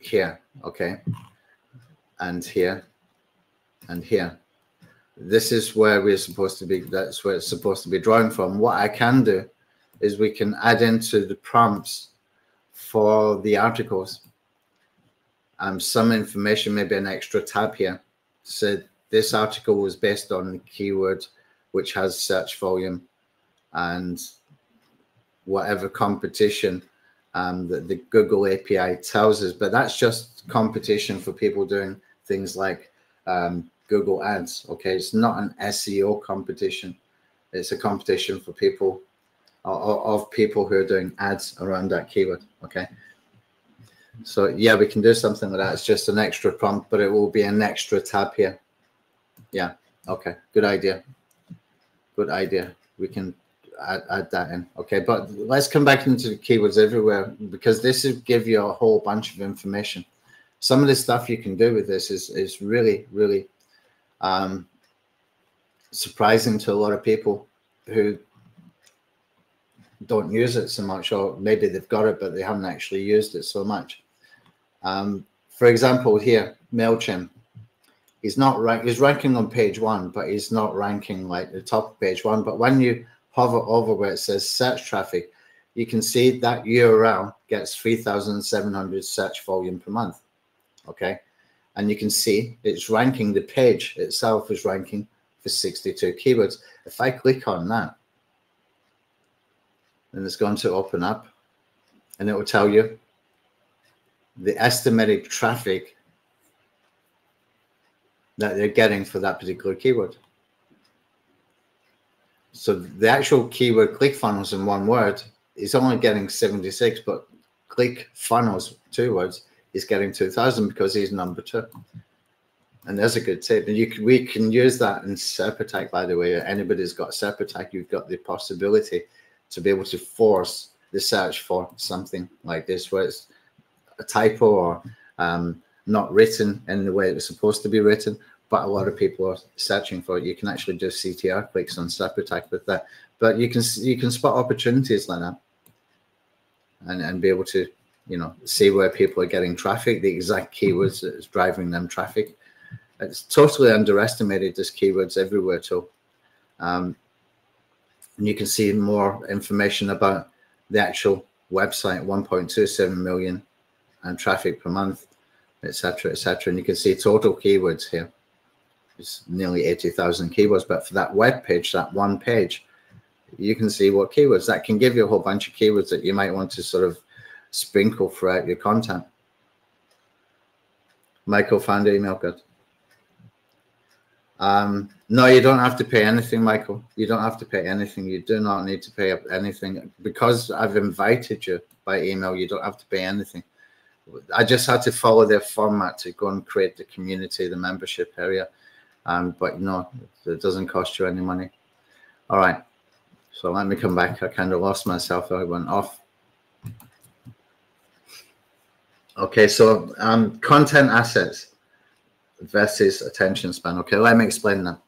here, okay, and here, and here. This is where we're supposed to be, that's where it's supposed to be drawn from. What I can do is we can add into the prompts for the articles some information, maybe an extra tab here. So this article was based on the keyword which has search volume and whatever competition that the Google API tells us. But that's just competition for people doing things like Google Ads, okay? It's not an SEO competition. It's a competition for people, or of people who are doing ads around that keyword, okay? So yeah, we can do something like that. It's just an extra prompt, but it will be an extra tab here. Yeah, okay, good idea. Good idea. We can add that in. Okay, but let's come back into the Keywords Everywhere, because this will give you a whole bunch of information. Some of the stuff you can do with this is really, really surprising to a lot of people who don't use it so much, or maybe they've got it, but they haven't actually used it so much. For example, here, MailChimp. He's not ranking, he's ranking on page one, but he's not ranking like the top of page one. But when you hover over where it says search traffic, you can see that URL gets 3,700 search volume per month, okay? And you can see it's ranking, the page itself is ranking for 62 keywords. If I click on that, then it's going to open up and it will tell you the estimated traffic that they're getting for that particular keyword. So the actual keyword ClickFunnels in one word is only getting 76, but ClickFunnels, two words, is getting 2,000 because he's number 2. And that's a good tip. And you can, we can use that in SerpAttack, by the way. Anybody's got SerpAttack, you've got the possibility to be able to force the search for something like this, where it's a typo or not written in the way it was supposed to be written, but a lot of people are searching for it. You can actually do CTR clicks on SerpAttack with that. But you can spot opportunities like that and be able to, you know, see where people are getting traffic, the exact keywords that's driving them traffic. It's totally underestimated, this Keywords Everywhere tool. And you can see more information about the actual website, 1.27 million and traffic per month, etc., etc. And you can see total keywords here. It's nearly 80,000 keywords, but for that web page, that one page, you can see what keywords. That can give you a whole bunch of keywords that you might want to sort of sprinkle throughout your content. Michael found email good. No, you don't have to pay anything, Michael. You don't have to pay anything. You do not need to pay anything. Because I've invited you by email, you don't have to pay anything. I just had to follow their format to go and create the community, the membership area. But no, it doesn't cost you any money. All right. So let me come back. I kind of lost myself. I went off. Okay, so content assets versus attention span. Okay, let me explain that.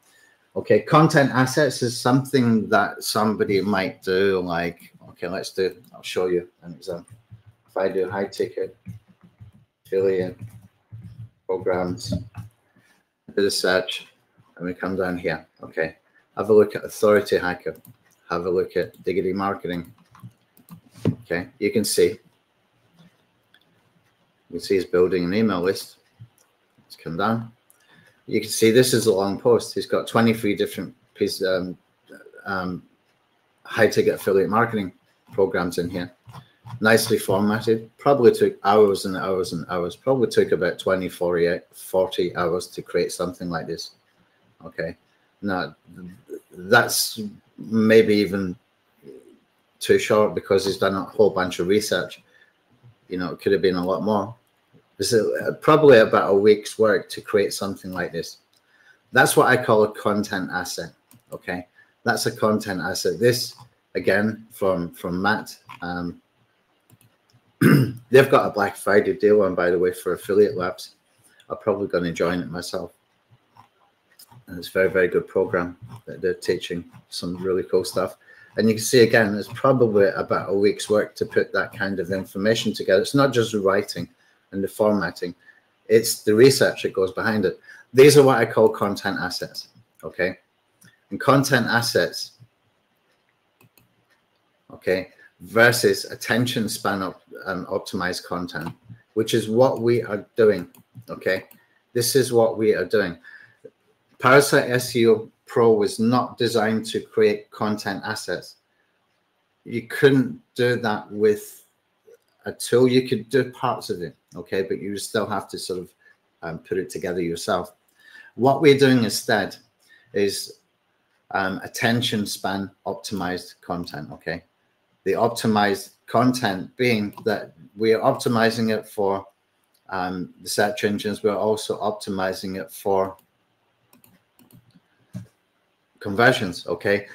Okay, content assets is something that somebody might do, like, okay, let's do, I'll show you an example. If I do high ticket affiliate programs, do the search, and we come down here. Okay, have a look at Authority Hacker, have a look at Diggity Marketing. Okay, you can see he's building an email list. Come down. You can see this is a long post. He's got 23 different pieces, high-ticket affiliate marketing programs in here. Nicely formatted. Probably took hours and hours and hours. Probably took about 20, 40 hours to create something like this. Okay. Now, that's maybe even too short because he's done a whole bunch of research. You know, it could have been a lot more. It's probably about a week's work to create something like this. That's what I call a content asset. Okay, that's a content asset. This again from Matt. They've got a Black Friday deal on, by the way, for Affiliate Labs. I'm probably going to join it myself. And it's a very, very good program that they're teaching some really cool stuff. And you can see again, it's probably about a week's work to put that kind of information together. It's not just writing and the formatting, it's the research that goes behind it. These are what I call content assets, okay? And content assets, okay, versus attention span optimized content, which is what we are doing, okay? This is what we are doing. Parasite SEO Pro was not designed to create content assets. You couldn't do that with a tool. You could do parts of it, okay, but you still have to sort of put it together yourself. What we're doing instead is attention span optimized content, okay? The optimized content being that we are optimizing it for the search engines. We're also optimizing it for conversions, okay?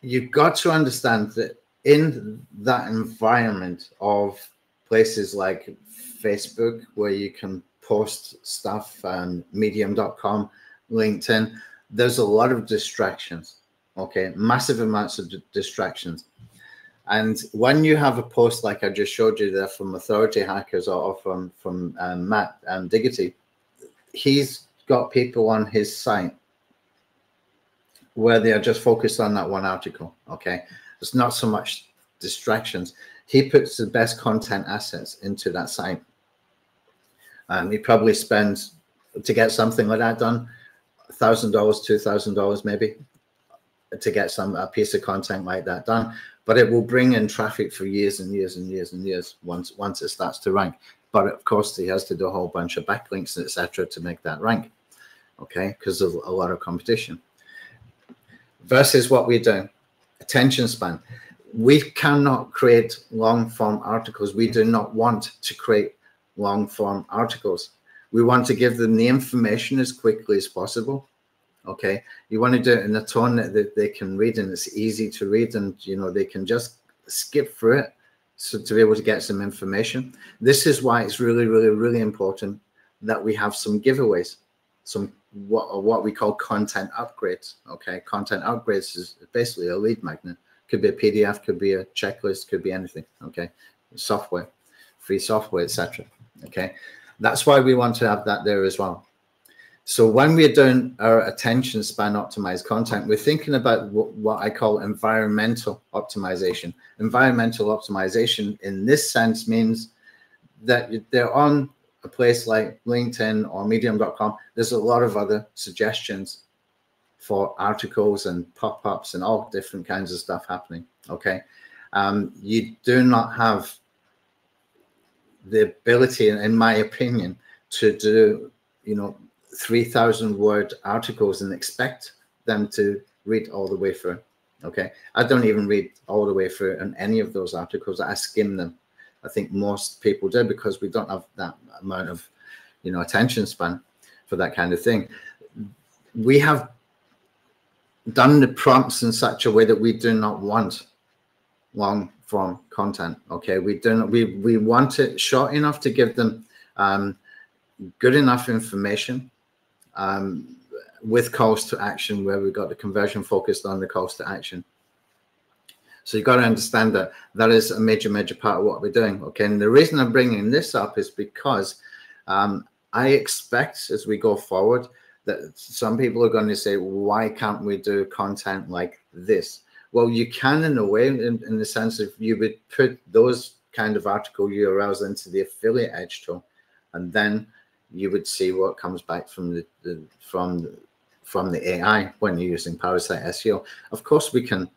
You've got to understand that in that environment of places like Facebook, where you can post stuff, medium.com, LinkedIn, there's a lot of distractions, okay? Massive amounts of distractions. And when you have a post like I just showed you there from Authority Hackers or from Matt Diggity, he's got people on his site where they are just focused on that one article, okay? It's not so much distractions. He puts the best content assets into that site. He probably spends, to get something like that done, $1,000, $2,000 maybe, to get a piece of content like that done. But it will bring in traffic for years and years and years and years once it starts to rank. But of course, he has to do a whole bunch of backlinks, etc., to make that rank. okay, because of a lot of competition. Versus what we do, attention span. We cannot create long-form articles. We do not want to create long-form articles. We want to give them the information as quickly as possible, okay? You want to do it in a tone that they can read and it's easy to read and, you know, they can just skip through it, so to be able to get some information. This is why it's really, really, really important that we have some giveaways, some what we call content upgrades, okay? Content upgrades is basically a lead magnet. Could be a PDF, could be a checklist, could be anything, okay? Software, free software, etc. Okay? That's why we want to have that there as well. So when we're doing our attention span optimized content, we're thinking about what I call environmental optimization. Environmental optimization in this sense means that they're on a place like LinkedIn or medium.com. There's a lot of other suggestions for articles and pop-ups and all different kinds of stuff happening, okay? You do not have the ability, in my opinion, to do, you know, 3,000-word articles and expect them to read all the way through, okay? I don't even read all the way through in any of those articles. I skim them. I think most people do because we don't have that amount of, you know, attention span for that kind of thing. We have done the prompts in such a way that we do not want long-form content, okay? We do not, we want it short enough to give them good enough information with calls to action, where we've got the conversion focused on the calls to action. So you've got to understand that that is a major, major part of what we're doing, okay? And the reason I'm bringing this up is because I expect as we go forward that some people are going to say, why can't we do content like this? Well, you can in a way, in the sense if you would put those kind of article URLs into the Affiliate Edge tool, and then you would see what comes back from the AI when you're using Parasite SEO. Of course, we can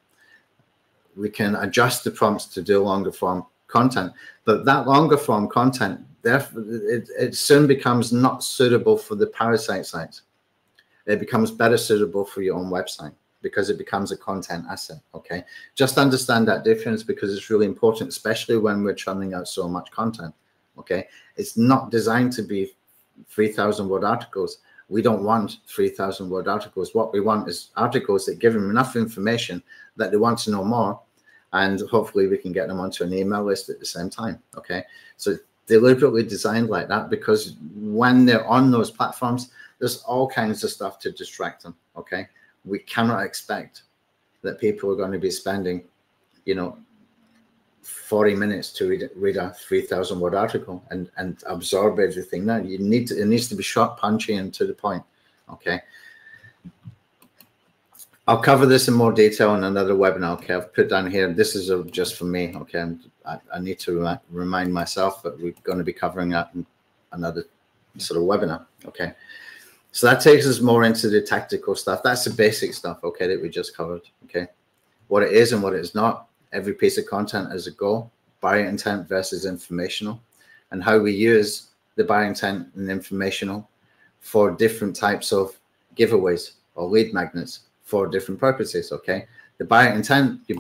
adjust the prompts to do longer form content, but that longer form content, therefore, it soon becomes not suitable for the Parasite sites. It becomes better suitable for your own website because it becomes a content asset, okay? Just understand that difference because it's really important, especially when we're churning out so much content, okay? It's not designed to be 3,000-word articles. We don't want 3,000-word articles. What we want is articles that give them enough information that they want to know more, and hopefully we can get them onto an email list at the same time, okay? So deliberately designed like that because when they're on those platforms, there's all kinds of stuff to distract them, okay? We cannot expect that people are going to be spending, you know, 40 minutes to read a 3,000-word article and absorb everything. No, you need to, it needs to be short, punchy, and to the point, okay? I'll cover this in more detail in another webinar, okay? I've put down here, this is just for me, okay? I need to remind myself that we're going to be covering that in another sort of webinar, okay? So that takes us more into the tactical stuff. That's the basic stuff, okay, that we just covered, okay? What it is and what it is not. Every piece of content is a goal, buyer intent versus informational, and how we use the buyer intent and informational for different types of giveaways or lead magnets for different purposes, okay? The buyer intent, you're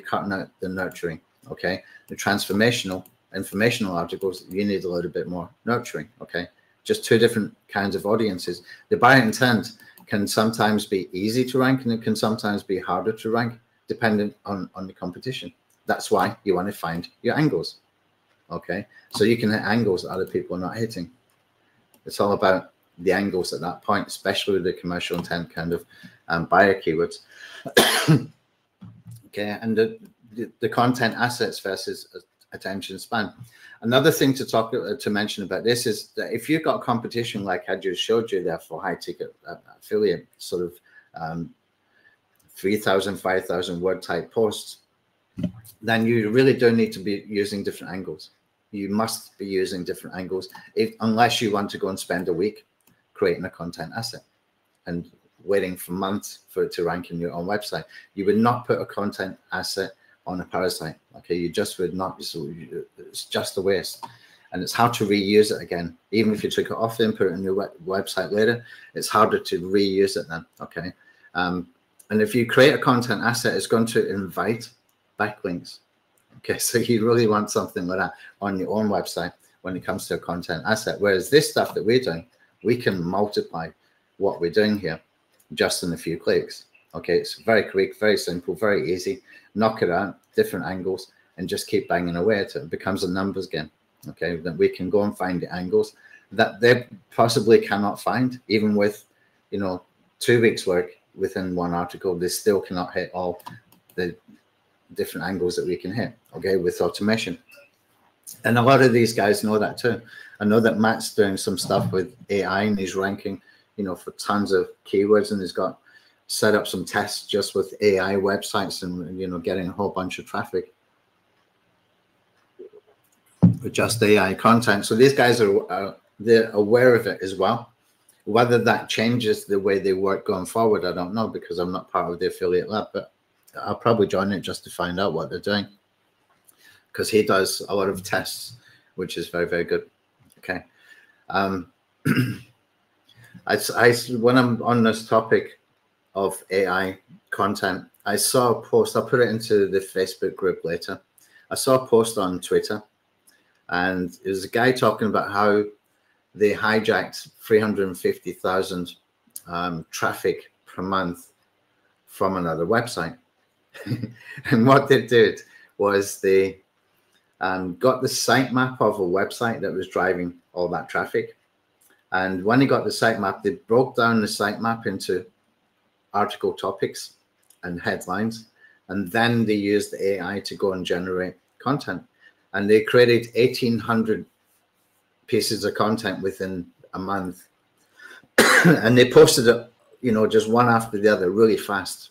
cutting out the nurturing, okay? The transformational, informational articles, you need a little bit more nurturing, okay? Just two different kinds of audiences. The buyer intent can sometimes be easy to rank and it can sometimes be harder to rank dependent on the competition. That's why you want to find your angles, okay? So you can hit angles that other people are not hitting. It's all about the angles at that point, especially with the commercial intent kind of buyer keywords. Okay, and the content assets versus attention span. Another thing to mention about this is that if you've got competition like I just showed you there for high ticket affiliate sort of 3,000, 5,000 word type posts, then you really do need to be using different angles. You must be using different angles unless you want to go and spend a week creating a content asset and waiting for months for it to rank in your own website. You would not put a content asset on a Parasite, okay? You just would not. It's just a waste. and it's how to reuse it again. Even if you took it off and put it on your website later, it's harder to reuse it then, okay? And if you create a content asset, it's going to invite backlinks, okay? So you really want something like that on your own website when it comes to a content asset. Whereas this stuff that we're doing, we can multiply what we're doing here just in a few clicks, okay? It's very quick, very simple, very easy. Knock it out, different angles, and just keep banging away at it. It becomes a numbers game, okay? Then we can go and find the angles that they possibly cannot find, even with, you know, 2 weeks work within one article. They still cannot hit all the different angles that we can hit, okay, with automation. And a lot of these guys know that too. I know that Matt's doing some stuff with AI, and he's ranking, you know, for tons of keywords, and he's got set up some tests just with AI websites and, you know, getting a whole bunch of traffic with just AI content. So these guys are they're aware of it as well. Whether that changes the way they work going forward, I don't know, because I'm not part of the affiliate lab, but I'll probably join it just to find out what they're doing, because he does a lot of tests, which is very, very good. Okay. When I'm on this topic of AI content, I saw a post, I'll put it into the Facebook group later. I saw a post on Twitter, and it was a guy talking about how they hijacked 350,000 traffic per month from another website. And what they did was they got the sitemap of a website that was driving all that traffic. And when they got the sitemap, they broke down the sitemap into article topics and headlines. And then they used the AI to go and generate content. And they created 1,800 pieces of content within a month. And they posted it, you know, just one after the other, really fast.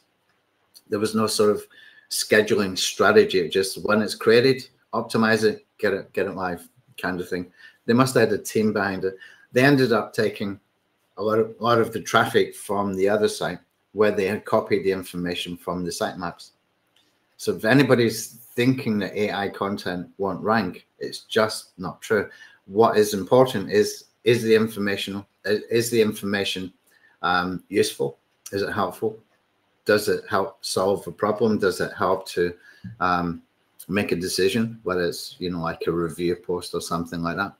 There was no sort of scheduling strategy. It just, when it's created, optimize it, get it live kind of thing. They must have had a team behind it. They ended up taking a lot of the traffic from the other site where they had copied the information from the sitemaps. So if anybody's thinking that AI content won't rank, it's just not true. What is important is the information, useful? Is it helpful? Does it help solve a problem? Does it help to make a decision, whether it's, you know, like a review post or something like that?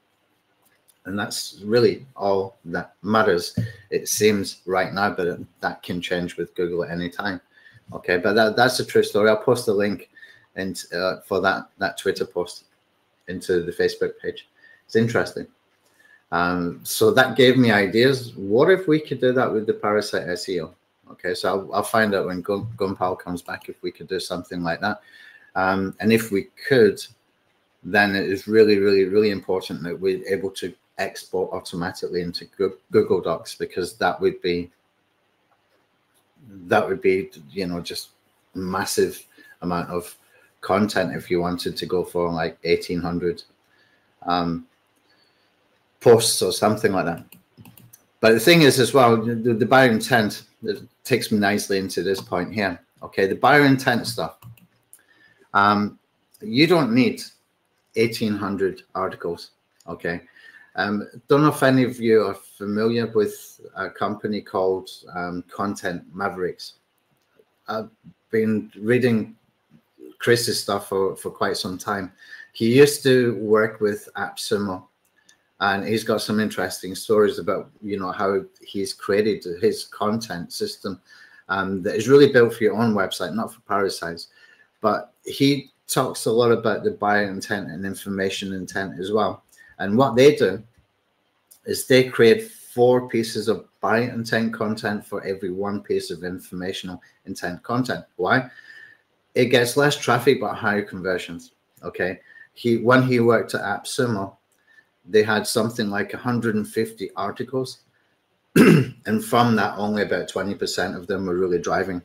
And that's really all that matters, it seems right now, but that can change with Google at any time. Okay, but that's a true story. I'll post a link and for that Twitter post into the Facebook page. It's interesting. So that gave me ideas. What if we could do that with the Parasite SEO? Okay, so I'll find out when Gompal comes back if we could do something like that. And if we could, then it is really, really, really important that we're able to export automatically into Google Docs, because that would be, you know, just massive amount of content if you wanted to go for like 1,800 posts or something like that. But the thing is as well, the buyer intent, that takes me nicely into this point here. Okay, the buyer intent stuff. You don't need 1,800 articles, okay? Don't know if any of you are familiar with a company called Content Mavericks. I've been reading Chris's stuff for quite some time. He used to work with AppSumo, and he's got some interesting stories about, you know, how he's created his content system that is really built for your own website, not for Parasites. But he talks a lot about the buyer intent and information intent as well. And what they do is they create 4 pieces of buyer intent content for every 1 piece of informational intent content. Why? It gets less traffic but higher conversions. Okay. When he worked at AppSumo, they had something like 150 articles. And from that, only about 20% of them were really driving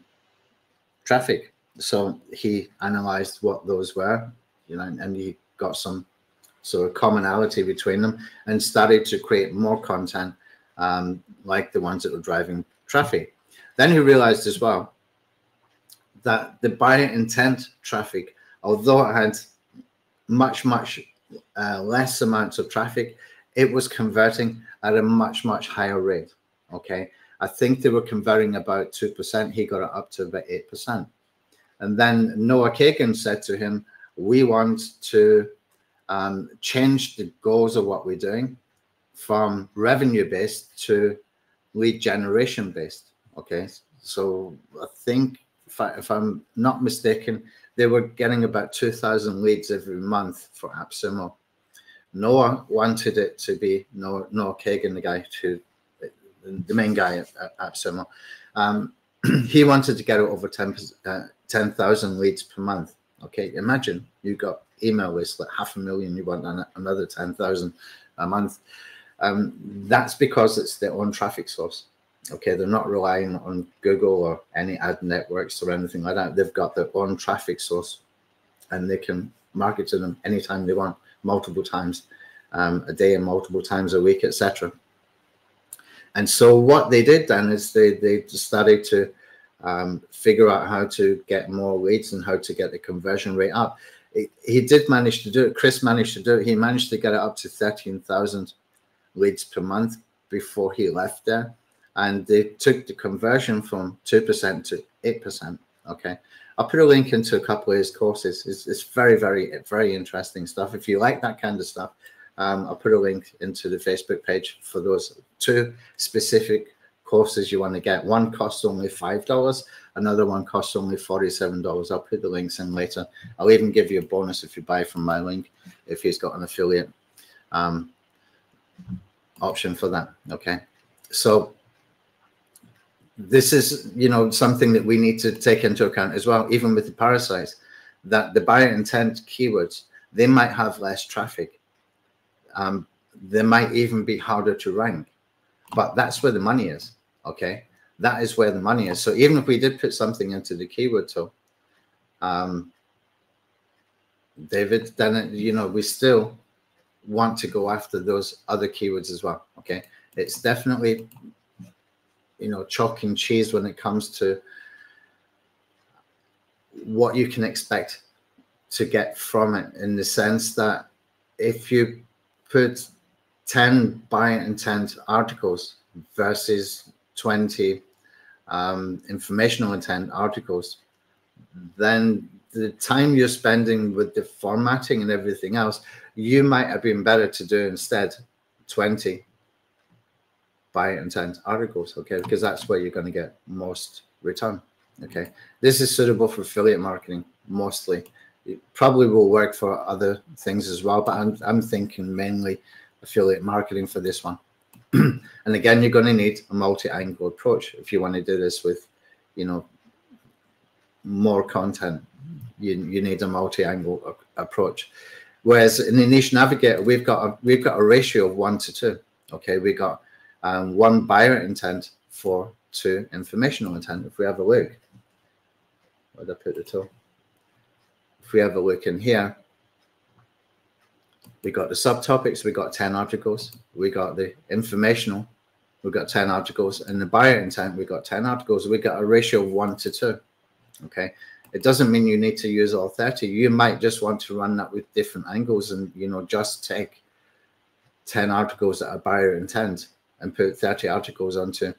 traffic. So he analyzed what those were, you know, and he got some sort of commonality between them and started to create more content like the ones that were driving traffic. Then he realized as well that the buyer intent traffic, although it had much, much less amounts of traffic, it was converting at a much, much higher rate, okay? I think they were converting about 2%. He got it up to about 8%. And then Noah Kagan said to him, we want to change the goals of what we're doing from revenue-based to lead generation-based, okay? So I think, if I'm not mistaken, they were getting about 2,000 leads every month for AppSumo. Noah wanted it to be Noah Kagan, the guy who, the main guy at AppSumo. He wanted to get over 10,000 leads per month. Okay, imagine you got email lists like 500,000. You want another 10,000 a month. That's because it's their own traffic source. Okay, they're not relying on Google or any ad networks or anything like that. They've got their own traffic source, and they can market to them anytime they want, multiple times a day and multiple times a week, etc. And so what they did then is they just started to figure out how to get more leads and how to get the conversion rate up. He did manage to do it. Chris managed to do it. He managed to get it up to 13,000 leads per month before he left there. And they took the conversion from 2% to 8%, okay? I'll put a link into a couple of his courses. It's very, very, very interesting stuff. If you like that kind of stuff, I'll put a link into the Facebook page for those two specific courses you want to get. One costs only $5. Another one costs only $47. I'll put the links in later. I'll even give you a bonus if you buy from my link, if he's got an affiliate option for that, okay? So this is, you know, something that we need to take into account as well, even with the parasites, that the buyer intent keywords, they might have less traffic. They might even be harder to rank, but that's where the money is, okay? That is where the money is. So even if we did put something into the keyword tool, David, then, you know, we still want to go after those other keywords as well, okay? It's definitely, you know, chalk and cheese when it comes to what you can expect to get from it, in the sense that if you put 10 buyer intent articles versus 20 informational intent articles, then the time you're spending with the formatting and everything else, you might have been better to do instead 20 buyer intent articles, okay? Because that's where you're going to get most return, okay? This is suitable for affiliate marketing mostly. It probably will work for other things as well, but I'm thinking mainly affiliate marketing for this one. And again, you're going to need a multi-angle approach if you want to do this with, you know, more content. You need a multi-angle approach. Whereas in the Niche Navigator, we've got a ratio of 1 to 2. Okay, we got 1 buyer intent for 2 informational intent. If we have a look, where'd I put the tool? If we have a look in here, we got the subtopics, we got 10 articles, we got the informational, we got 10 articles, and the buyer intent, we got 10 articles. We got a ratio of 1 to 2. Okay, it doesn't mean you need to use all 30. You might just want to run that with different angles and, you know, just take 10 articles that are buyer intent and put 30 articles onto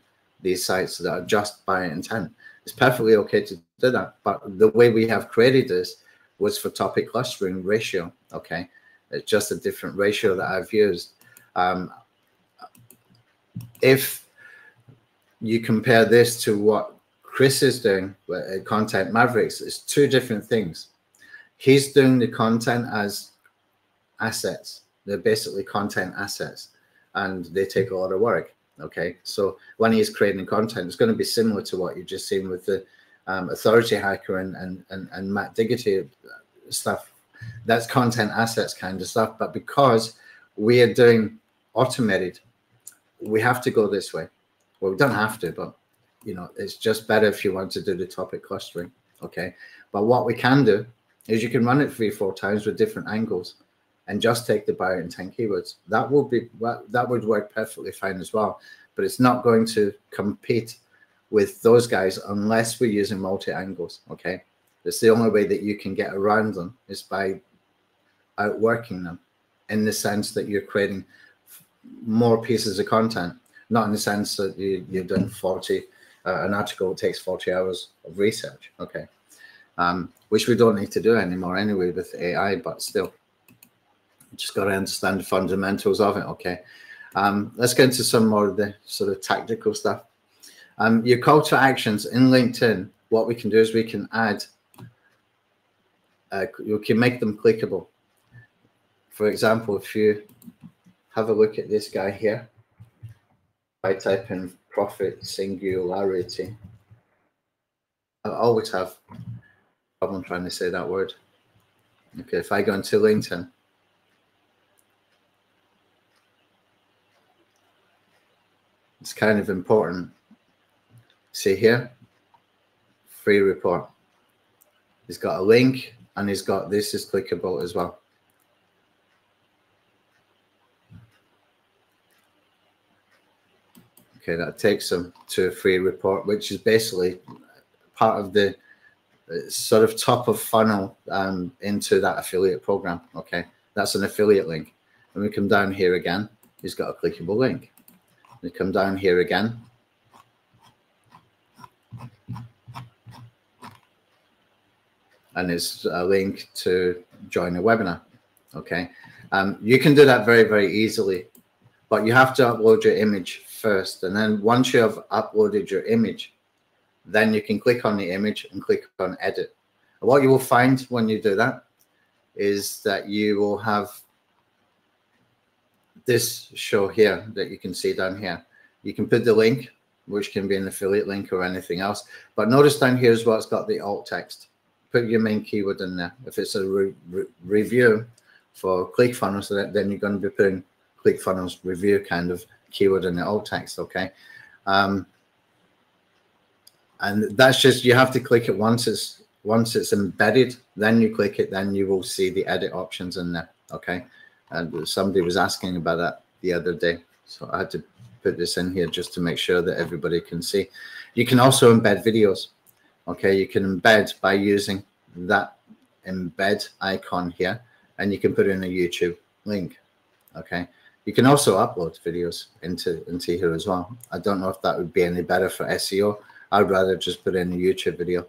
these sites that are just buyer intent. It's perfectly okay to do that, but the way we have created this was for topic clustering ratio, okay? It's just a different ratio that I've used. If you compare this to what Chris is doing with Content Mavericks, it's 2 different things. He's doing the content as assets. They're basically content assets, and they take a lot of work, okay? So when he's creating content, it's going to be similar to what you've just seen with the Authority Hacker and Matt Diggity stuff. That's content assets kind of stuff. But because we are doing automated, we have to go this way. Well, we don't have to, but, you know, it's just better if you want to do the topic clustering, okay? But what we can do is you can run it 3 or 4 times with different angles and just take the buyer intent keywords. That would work perfectly fine as well, but it's not going to compete with those guys unless we're using multi-angles, okay? It's the only way that you can get around them is by outworking them, in the sense that you're creating more pieces of content, not in the sense that you've done 40, an article takes 40 hours of research, okay? Which we don't need to do anymore anyway with AI, but still, just got to understand the fundamentals of it, okay? Let's get into some more of the sort of tactical stuff. Your call to actions in LinkedIn, what we can do is we can add, you can make them clickable. For example, if you have a look at this guy here, I type in profit singularity. I always have a problem trying to say that word. Okay, if I go into LinkedIn, it's kind of important. See here, free report. He's got a link and he's got this is clickable as well. Okay, that takes them to a free report, which is basically part of the sort of top of funnel into that affiliate program. Okay, that's an affiliate link. And we come down here again, he's got a clickable link. We come down here again. And it's a link to join a webinar, okay? You can do that very, very easily, but you have to upload your image first. And then once you have uploaded your image, then you can click on the image and click on edit. And what you will find when you do that is that you will have this show here that you can see down here. You can put the link, which can be an affiliate link or anything else. But notice down here is what's got the alt text. Put your main keyword in there. If it's a review for ClickFunnels, then you're going to be putting ClickFunnels review kind of keyword in the alt text, okay? And that's just, you have to click it once it's embedded, then you click it, then you will see the edit options in there, okay? And somebody was asking about that the other day, so I had to put this in here just to make sure that everybody can see. You can also embed videos. Okay, you can embed by using that embed icon here, and you can put in a YouTube link. Okay, you can also upload videos into here as well. I don't know if that would be any better for SEO. I'd rather just put in a YouTube video.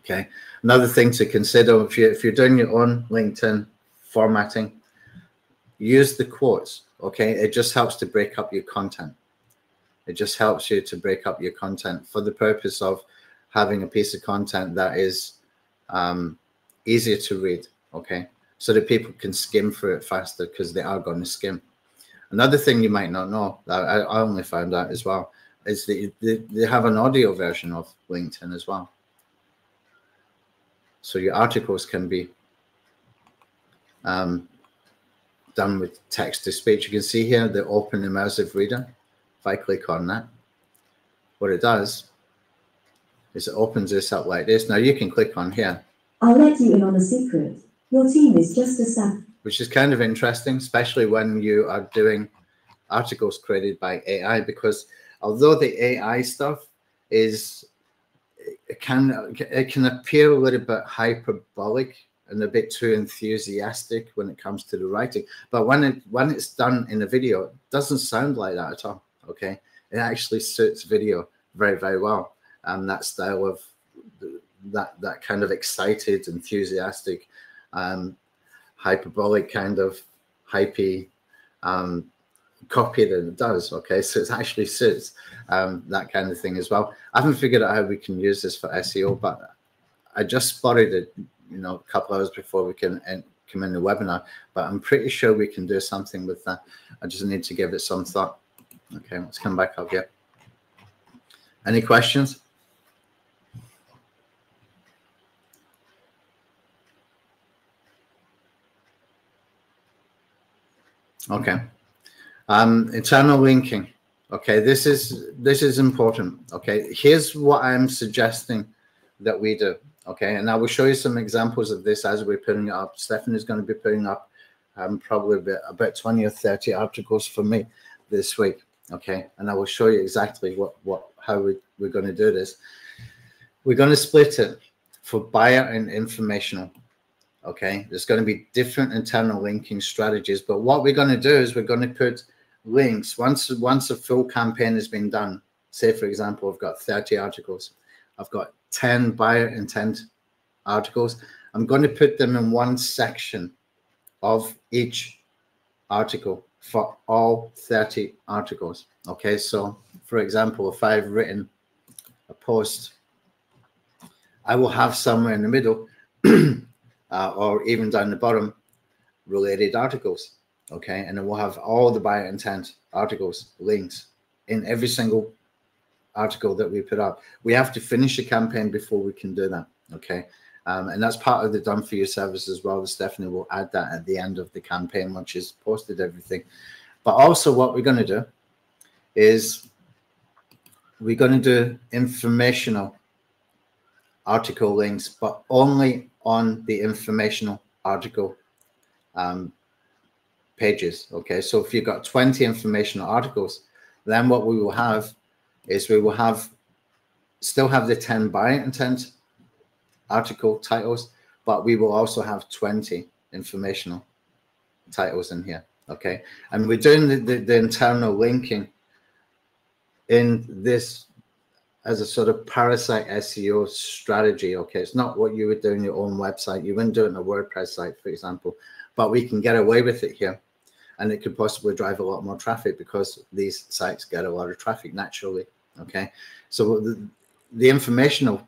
Okay, another thing to consider if you're doing your own LinkedIn formatting, use the quotes. Okay, it just helps to break up your content. It just helps you to break up your content for the purpose of having a piece of content that is easier to read, okay? So that people can skim through it faster because they are going to skim. Another thing you might not know, I only found out as well, is that they have an audio version of LinkedIn as well. So your articles can be done with text-to-speech. You can see here the open immersive reader. If I click on that, what it does is it opens this up like this. Now you can click on here. I'll let you in on a secret. Your team is just a staff. Which is kind of interesting, especially when you are doing articles created by AI, because although the AI stuff is, it can appear a little bit hyperbolic and a bit too enthusiastic when it comes to the writing. But when it's done in a video, it doesn't sound like that at all. Okay, it actually suits video very, very well, and that style of that kind of excited, enthusiastic, hyperbolic kind of hypey copy that it does. Okay, so it actually suits that kind of thing as well. I haven't figured out how we can use this for SEO, but I just spotted it, you know, a couple hours before we can come in the webinar. But I'm pretty sure we can do something with that. I just need to give it some thought. Okay, let's come back up here. Any questions? Okay. Internal linking. Okay, this is important. Okay, here's what I'm suggesting that we do. Okay, and I will show you some examples of this as we're putting it up. Stephanie's going to be putting up probably about 20 or 30 articles for me this week. Okay, and I will show you exactly how we're going to do this. We're going to split it for buyer and informational. Okay, there's going to be different internal linking strategies, but what we're going to do is we're going to put links. Once a full campaign has been done, say, for example, I've got 30 articles, I've got 10 buyer intent articles. I'm going to put them in one section of each article for all 30 articles. Okay, so for example, if I've written a post, I will have somewhere in the middle or even down the bottom related articles. Okay, and it will have all the buyer intent articles links in every single article that we put up. We have to finish a campaign before we can do that. Okay, and that's part of the done for you service as well. Stephanie will add that at the end of the campaign once she's posted everything. But also what we're going to do is we're going to do informational article links, but only on the informational article pages. Okay, so if you've got 20 informational articles, then what we will have is we will have still have the 10 buyer intent article titles, but we will also have 20 informational titles in here. Okay, and we're doing the internal linking in this as a sort of parasite SEO strategy. Okay, it's not what you would do in your own website. You wouldn't do it in a WordPress site, for example, but we can get away with it here, and it could possibly drive a lot more traffic because these sites get a lot of traffic naturally. Okay, so the informational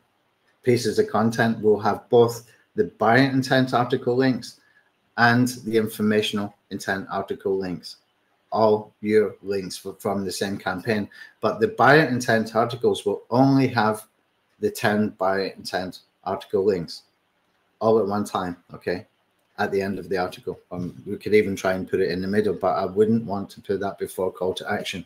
pieces of content will have both the buyer intent article links and the informational intent article links, all your links from the same campaign. But the buyer intent articles will only have the 10 buyer intent article links all at one time, okay, at the end of the article. We could even try and put it in the middle, but I wouldn't want to put that before call to action.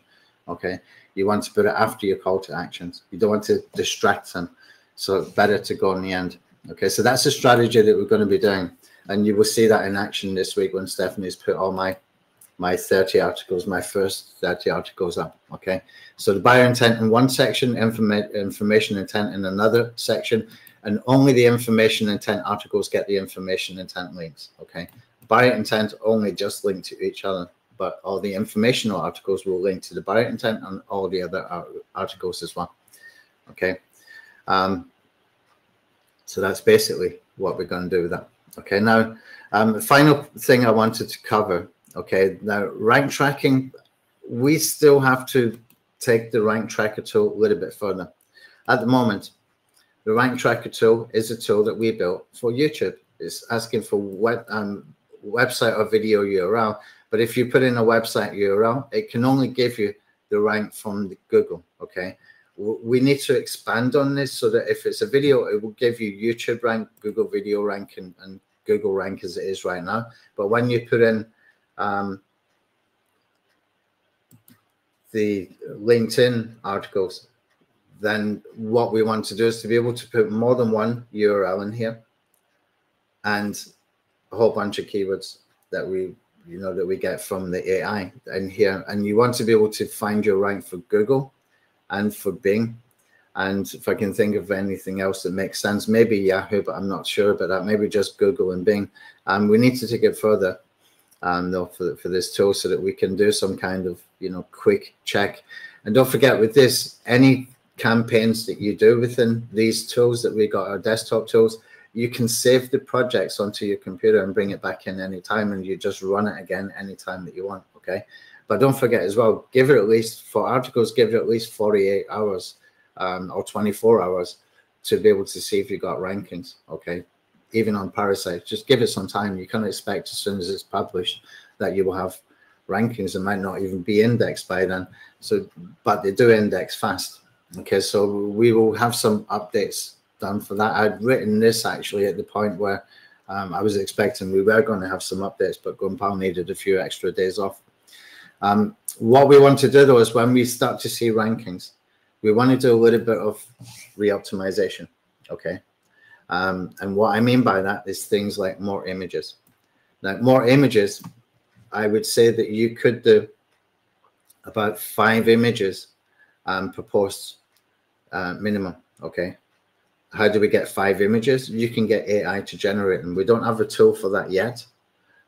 Okay, you want to put it after your call to actions. You don't want to distract them, so it's better to go in the end. Okay, so that's the strategy that we're going to be doing, and you will see that in action this week when Stephanie's put all my 30 articles, my first 30 articles up. Okay, so the buyer intent in one section, information intent in another section, and only the information intent articles get the information intent links. Okay, buyer intent only just link to each other, but all the informational articles will link to the buyer intent and all the other articles as well. Okay, so that's basically what we're going to do with that. Okay, now the final thing I wanted to cover. Okay, now rank tracking, we still have to take the rank tracker tool a little bit further. At the moment, the rank tracker tool is a tool that we built for YouTube. It's asking for website or video URL, but if you put in a website URL, it can only give you the rank from Google. Okay, we need to expand on this so that if it's a video, it will give you YouTube rank, Google video rank, and Google rank as it is right now. But when you put in the LinkedIn articles, then what we want to do is to be able to put more than one URL in here and a whole bunch of keywords that we get from the AI in here. And you want to be able to find your rank for Google and for Bing. And if I can think of anything else that makes sense, maybe Yahoo, but I'm not sure about that. Maybe just Google and Bing. And we need to take it further though for this tool so that we can do some kind of, quick check. And don't forget with this, any campaigns that you do within these tools that we got, our desktop tools, you can save the projects onto your computer and bring it back in anytime, and you just run it again anytime that you want. Okay, but don't forget as well, give it at least for articles, give it at least 48 hours or 24 hours to be able to see if you got rankings. Okay, even on Parasite, just give it some time. You can't expect as soon as it's published that you will have rankings. It might not even be indexed by then, so, but they do index fast. Okay, so we will have some updates done for that. I'd written this actually at the point where I was expecting we were going to have some updates, but Gompal needed a few extra days off. What we want to do though is when we start to see rankings, we want to do a little bit of re-optimization. Okay, and what I mean by that is things like more images. Now, more images, I would say that you could do about 5 images per post minimum. Okay, How do we get 5 images? You can get AI to generate them. We don't have a tool for that yet,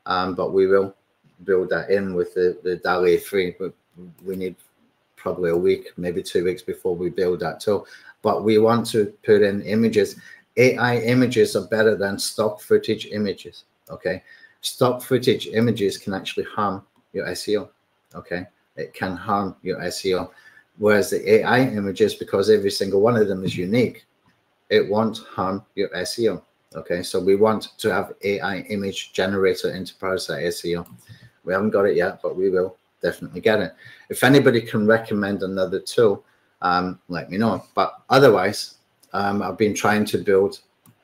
but we will build that in with the DALL-E 3. But we need probably a week, maybe 2 weeks before we build that tool. But we want to put in images. AI images are better than stock footage images, okay? Stock footage images can actually harm your SEO, okay? It can harm your SEO. Whereas the AI images, because every single one of them is unique, it won't harm your SEO, okay? So we want to have AI image generator into Parasite SEO. We haven't got it yet, but we will definitely get it. If anybody can recommend another tool, let me know. But otherwise, I've been trying to build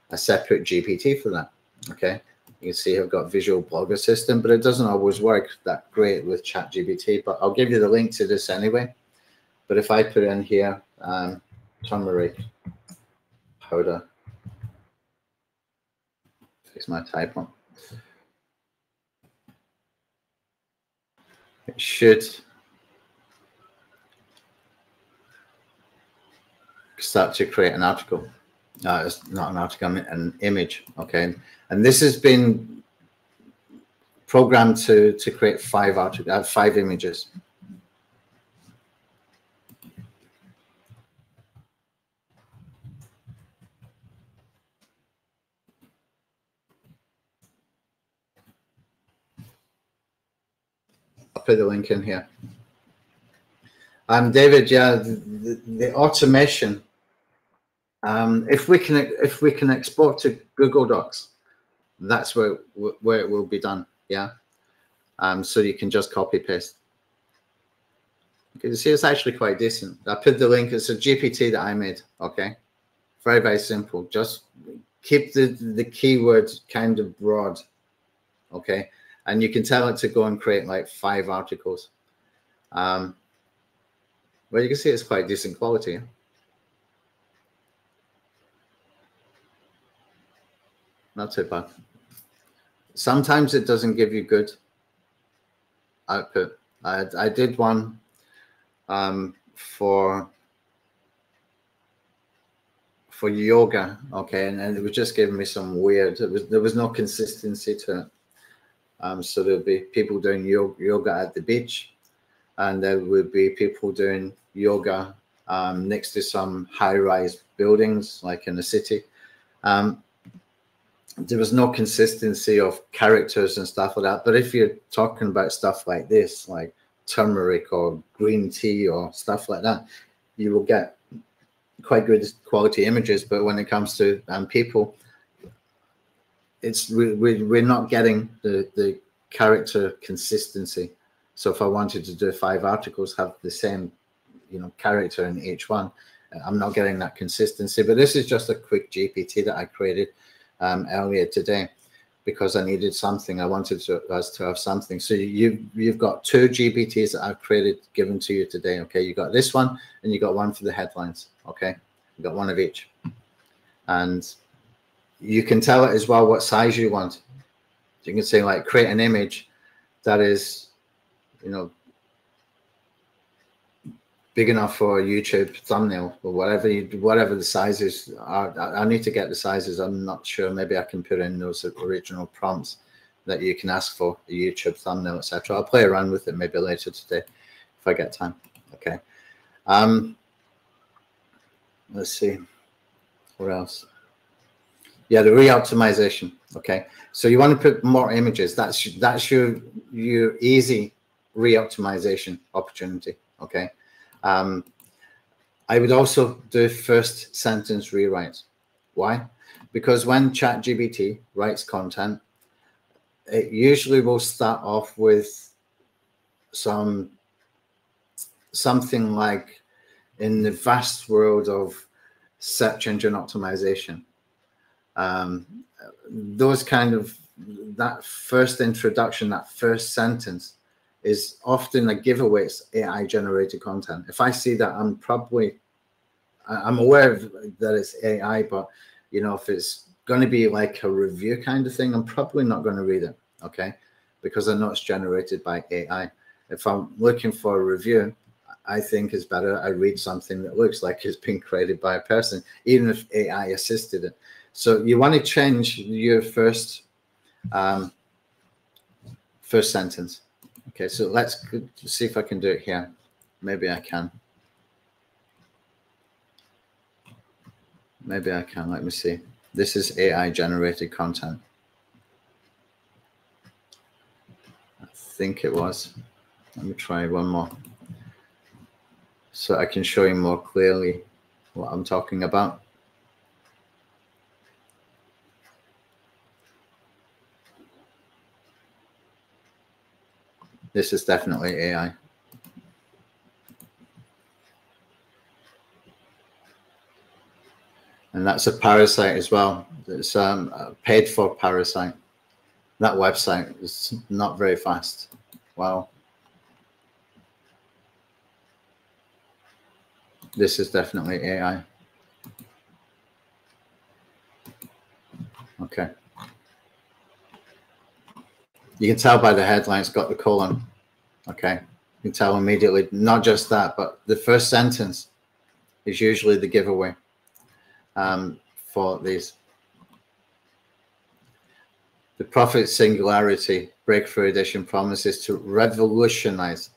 a separate GPT for that, okay? You can see I've got Visual Blogger System, but it doesn't always work that great with ChatGPT, but I'll give you the link to this anyway. But if I put in here, turmeric powder, fix my typo. It should start to create an article. No, it's not an article, I mean an image, okay? And this has been programmed to create 5 images. I'll put the link in here. David, yeah, the automation. If we can export to Google Docs, that's where it will be done. Yeah. So you can just copy paste. Okay, you see, it's actually quite decent. I put the link. It's a GPT that I made. Okay. Very, very simple. Just keep the keywords kind of broad. Okay. And you can tell it to go and create like 5 articles. Well, you can see it's quite decent quality. Not too bad. Sometimes it doesn't give you good output. I did one for yoga, okay, and it was just giving me some weird. There was no consistency to it. So there'll be people doing yoga at the beach, and there would be people doing yoga next to some high-rise buildings, like in a city. There was no consistency of characters and stuff like that. But if you're talking about stuff like this, like turmeric or green tea or stuff like that, you will get quite good quality images. But when it comes to people, it's we're not getting the character consistency. So if I wanted to do 5 articles, have the same, you know, character in each one, I'm not getting that consistency. But this is just a quick GPT that I created earlier today, because I needed something. I wanted us to have something. So you've got 2 GPTs that I've created, given to you today. Okay, you got this one, and you got one for the headlines. Okay, you got one of each, and you can tell it as well what size you want. You can say like create an image that is, you know, big enough for a YouTube thumbnail or whatever whatever the sizes are. I need to get the sizes. I'm not sure. Maybe I can put in those original prompts that you can ask for a YouTube thumbnail, etc. I'll play around with it maybe later today if I get time. Okay. Let's see. What else? Yeah, the re-optimization. Okay. So you want to put more images. That's your easy re-optimization opportunity. Okay. I would also do first sentence rewrites. Why? Because when ChatGPT writes content, it usually will start off with something like, in the vast world of search engine optimization. Those kind of, that first introduction, that first sentence, is often a giveaway. It's AI-generated content. If I see that, I'm aware of that it's AI, but, you know, if it's going to be like a review kind of thing, I'm probably not going to read it, okay? Because I know it's generated by AI. If I'm looking for a review, I think it's better I read something that looks like it's been created by a person, even if AI assisted it. So you want to change your first sentence. Okay, so let's see if I can do it here. Maybe I can. Maybe I can. Let me see. This is AI-generated content. I think it was. Let me try one more, so I can show you more clearly what I'm talking about. This is definitely AI. And that's a Parasite as well. It's paid for Parasite. That website is not very fast. Wow. This is definitely AI. Okay. You can tell by the headline, it's got the colon. Okay. You can tell immediately, not just that, but the first sentence is usually the giveaway for these. The Profit Singularity Breakthrough Edition promises to revolutionize.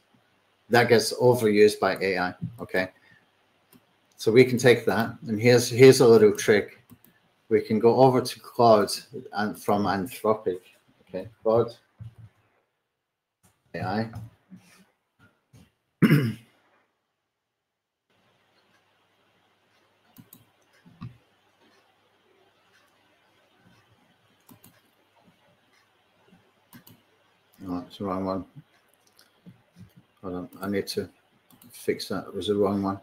That gets overused by AI. Okay. So we can take that, and here's a little trick. We can go over to Claude and from Anthropic. Okay, Claude. AI. No, that's the wrong one. Hold on, I need to fix that. It was the wrong one.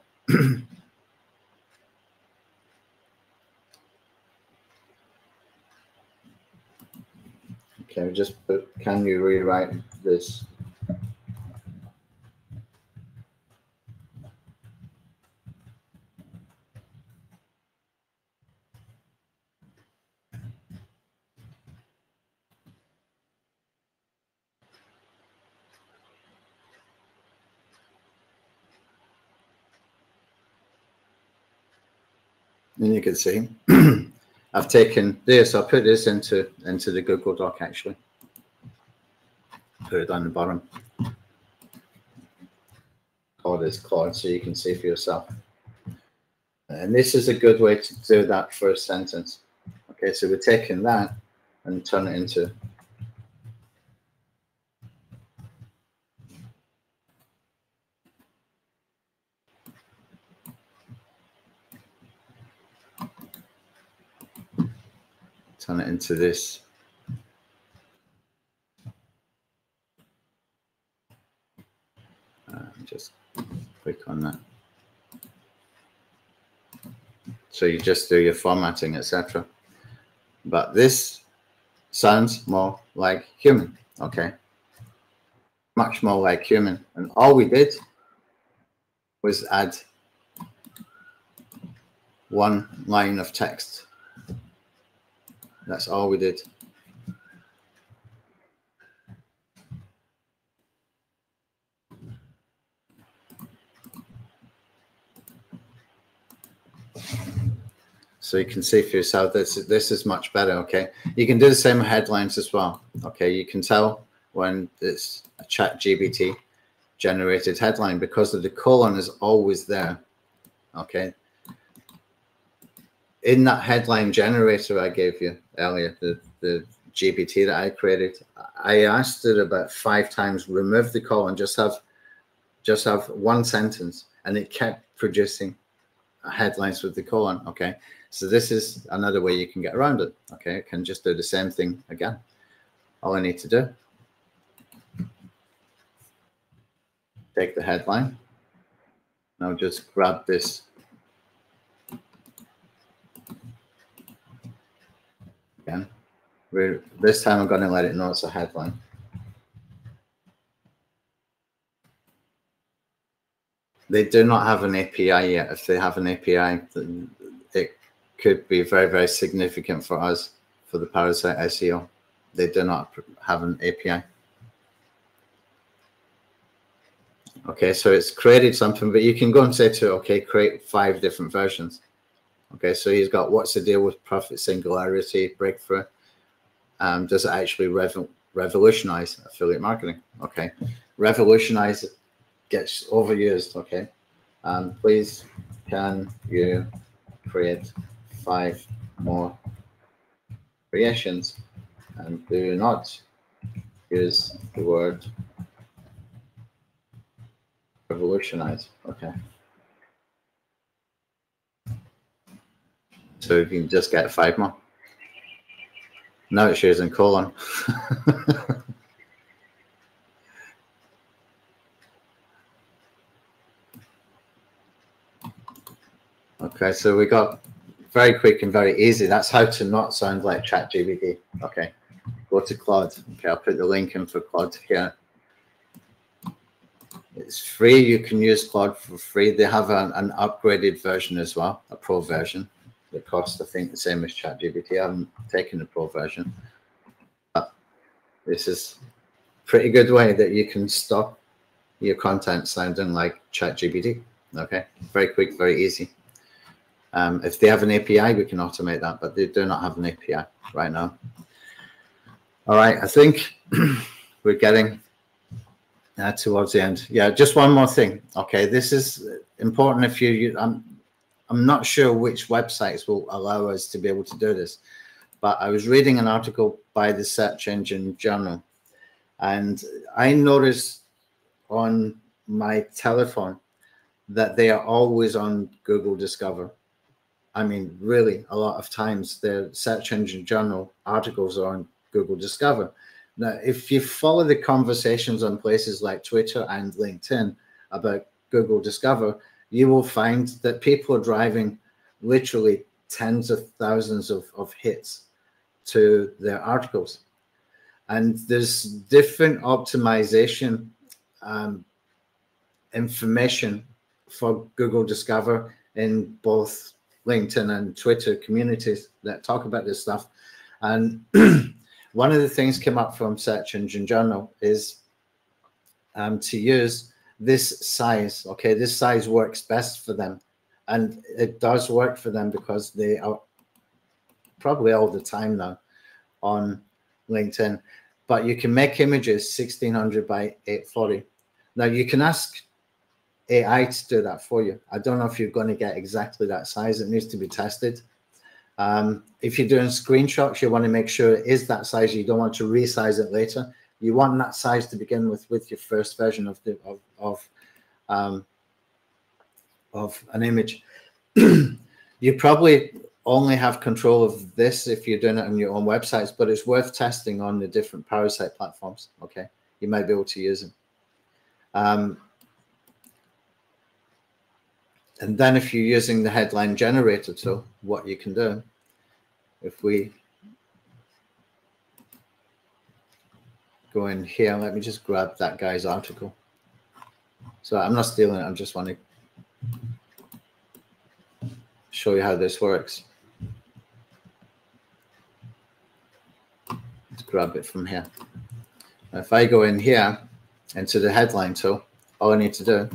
Okay, just put, can you rewrite this? And you can see I've taken this, I'll put this into the Google Doc actually. Put it on the bottom. Call this Claude so you can see for yourself. And this is a good way to do that first sentence. Okay, so we're taking that and turn it into this. Just click on that. So you just do your formatting, etc. But this sounds more like human. Okay. Much more like human. And all we did was add one line of text. That's all we did. So you can see for yourself, this is much better, okay? You can do the same headlines as well, okay? You can tell when it's a ChatGPT generated headline because of the colon is always there, okay? In that headline generator I gave you earlier, the GPT that I created, I asked it about 5 times, remove the colon, just have one sentence, and it kept producing headlines with the colon, okay? So this is another way you can get around it, okay? It can just do the same thing again. All I need to do, take the headline, and I'll just grab this. This time I'm going to let it know it's a headline. They do not have an API yet. If they have an API, it could be very, very significant for us, for the Parasite SEO. They do not have an API. Okay, so it's created something, but you can go and say to, okay, create 5 different versions. Okay, so he's got what's the deal with profit singularity breakthrough? Does it actually revolutionize affiliate marketing? Okay, revolutionize gets overused. Okay, please can you create 5 more creations and do not use the word revolutionize. Okay. So you can just get 5 more. Now it's using colon. Okay, so we got very quick and very easy. That's how to not sound like ChatGPT. Okay, go to Claude. Okay, I'll put the link in for Claude here. It's free. You can use Claude for free. They have an upgraded version as well, a pro version. The cost, I think, the same as ChatGPT. I haven't taken the pro version. But this is a pretty good way that you can stop your content sounding like ChatGPT. Okay, very quick, very easy. If they have an API, we can automate that, but they do not have an API right now. All right, I think we're getting towards the end. Yeah, just one more thing. Okay, this is important if you I'm not sure which websites will allow us to be able to do this, but I was reading an article by the Search Engine Journal, and I noticed on my telephone that they are always on Google Discover. I mean, really, a lot of times their Search Engine Journal articles are on Google Discover. Now, if you follow the conversations on places like Twitter and LinkedIn about Google Discover, you will find that people are driving literally tens of thousands of hits to their articles. And there's different optimization information for Google Discover in both LinkedIn and Twitter communities that talk about this stuff. And one of the things came up from Search Engine Journal is to use this size. Okay, this size works best for them, and it does work for them because they are probably all the time now on LinkedIn. But you can make images 1600 by 840. Now you can ask AI to do that for you. I don't know if you're going to get exactly that size. It needs to be tested. If you're doing screenshots, you want to make sure it is that size. You don't want to resize it later. You want that size to begin with your first version of the of an image. You probably only have control of this if you're doing it on your own websites, but it's worth testing on the different Parasite platforms. Okay, you might be able to use them. And then if you're using the headline generator tool, what you can do, if we go in here, let me just grab that guy's article. So I'm not stealing it, I just want to show you how this works. Let's grab it from here. Now, if I go in here into the headline tool, all I need to do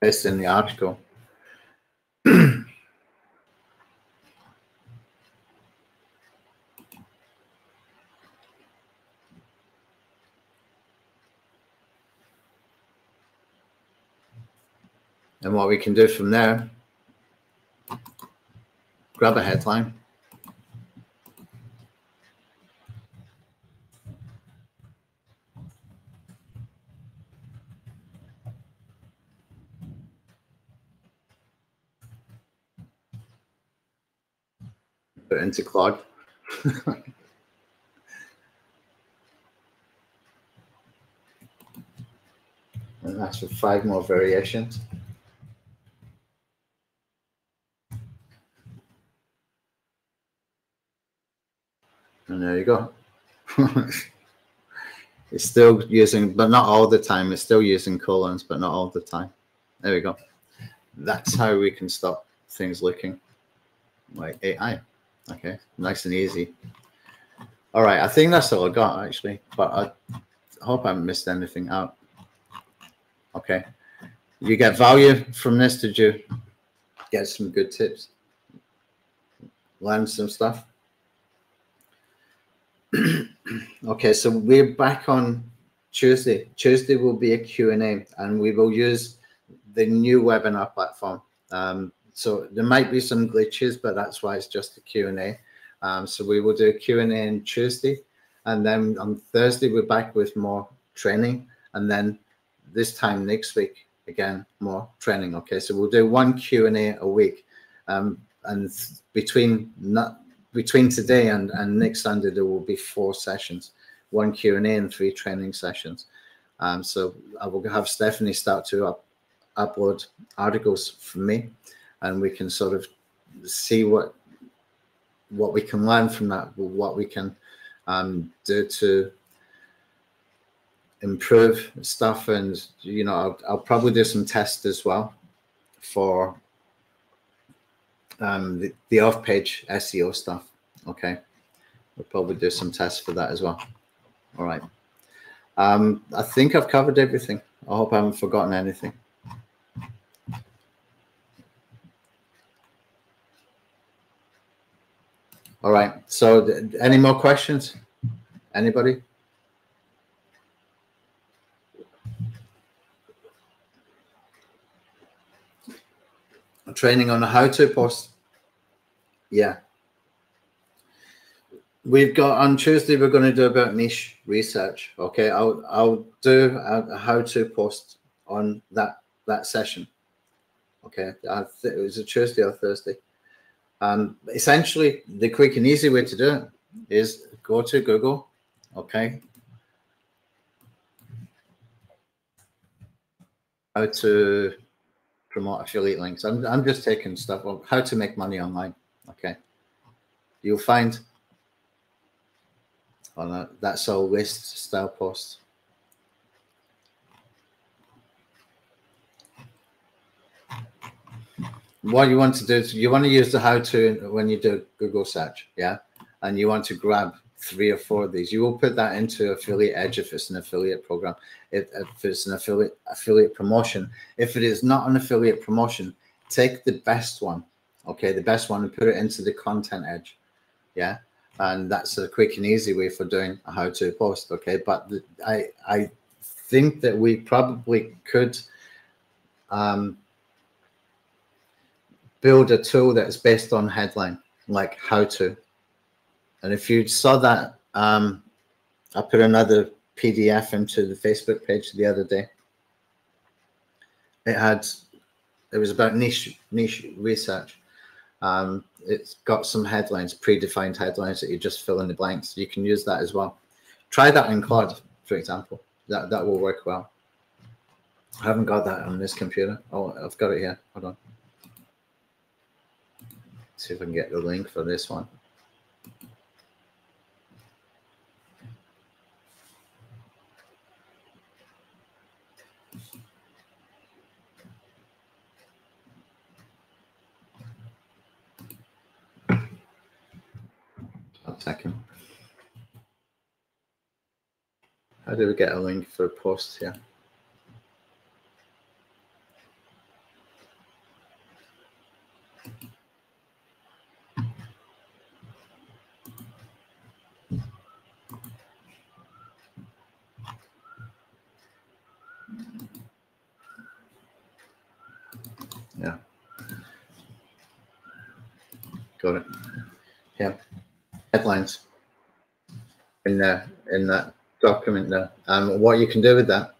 paste in the article. And what we can do from there, grab a headline. Put it into Claude. And that's for 5 more variations. And there you go. It's still using, but not all the time. It's still using colons, but not all the time. There we go. That's how we can stop things looking like AI. Okay, nice and easy. All right, I think that's all I got, actually. But hope I missed anything out. Okay. You get value from this? Did you get some good tips? Learn some stuff? Okay, so we're back on Tuesday. Tuesday will be a Q&A, and we will use the new webinar platform. So there might be some glitches, but that's why it's just a Q&A. So we will do a Q&A on Tuesday, and then on Thursday we're back with more training, and then this time next week again more training. Okay, so we'll do one Q&A a week, and between today and next Sunday there will be 4 sessions, 1 Q&A and 3 training sessions. So I will have Stephanie start to upload articles for me, and we can sort of see what we can learn from that, what we can do to improve stuff. And you know, I'll probably do some tests as well for the off-page SEO stuff. Okay, we'll probably do some tests for that as well. All right, I think I've covered everything. I hope I haven't forgotten anything. All right, so any more questions? Anybody? Training on how to post. Yeah. We've got on Tuesday, we're going to do about niche research. Okay, I'll do a how to post on that session. Okay, it was a Tuesday or Thursday. Essentially, the quick and easy way to do it is go to Google. Okay, how to promote affiliate links. I'm just taking stuff on how to make money online. Okay, you'll find on that's all list style posts. What you want to do is you want to use the how to when you do Google search, yeah, and you want to grab 3 or 4 of these. You will put that into Affiliate Edge if it's an affiliate program, if it's an affiliate promotion. If it is not an affiliate promotion, take the best one, okay, the best one, and put it into the Content Edge, yeah, and that's a quick and easy way for doing a how to post. Okay, but I think that we probably could build a tool that's based on headline, like how to. And if you saw that, I put another PDF into the Facebook page the other day. It was about niche research. It's got some headlines, predefined headlines that you just fill in the blanks. You can use that as well. Try that in Claude, for example. That will work well. I haven't got that on this computer. Oh, I've got it here. Hold on. Let's see if I can get the link for this one. Second, how do we get a link for a post here? Yeah, got it. Yeah. Headlines in that document there. What you can do with that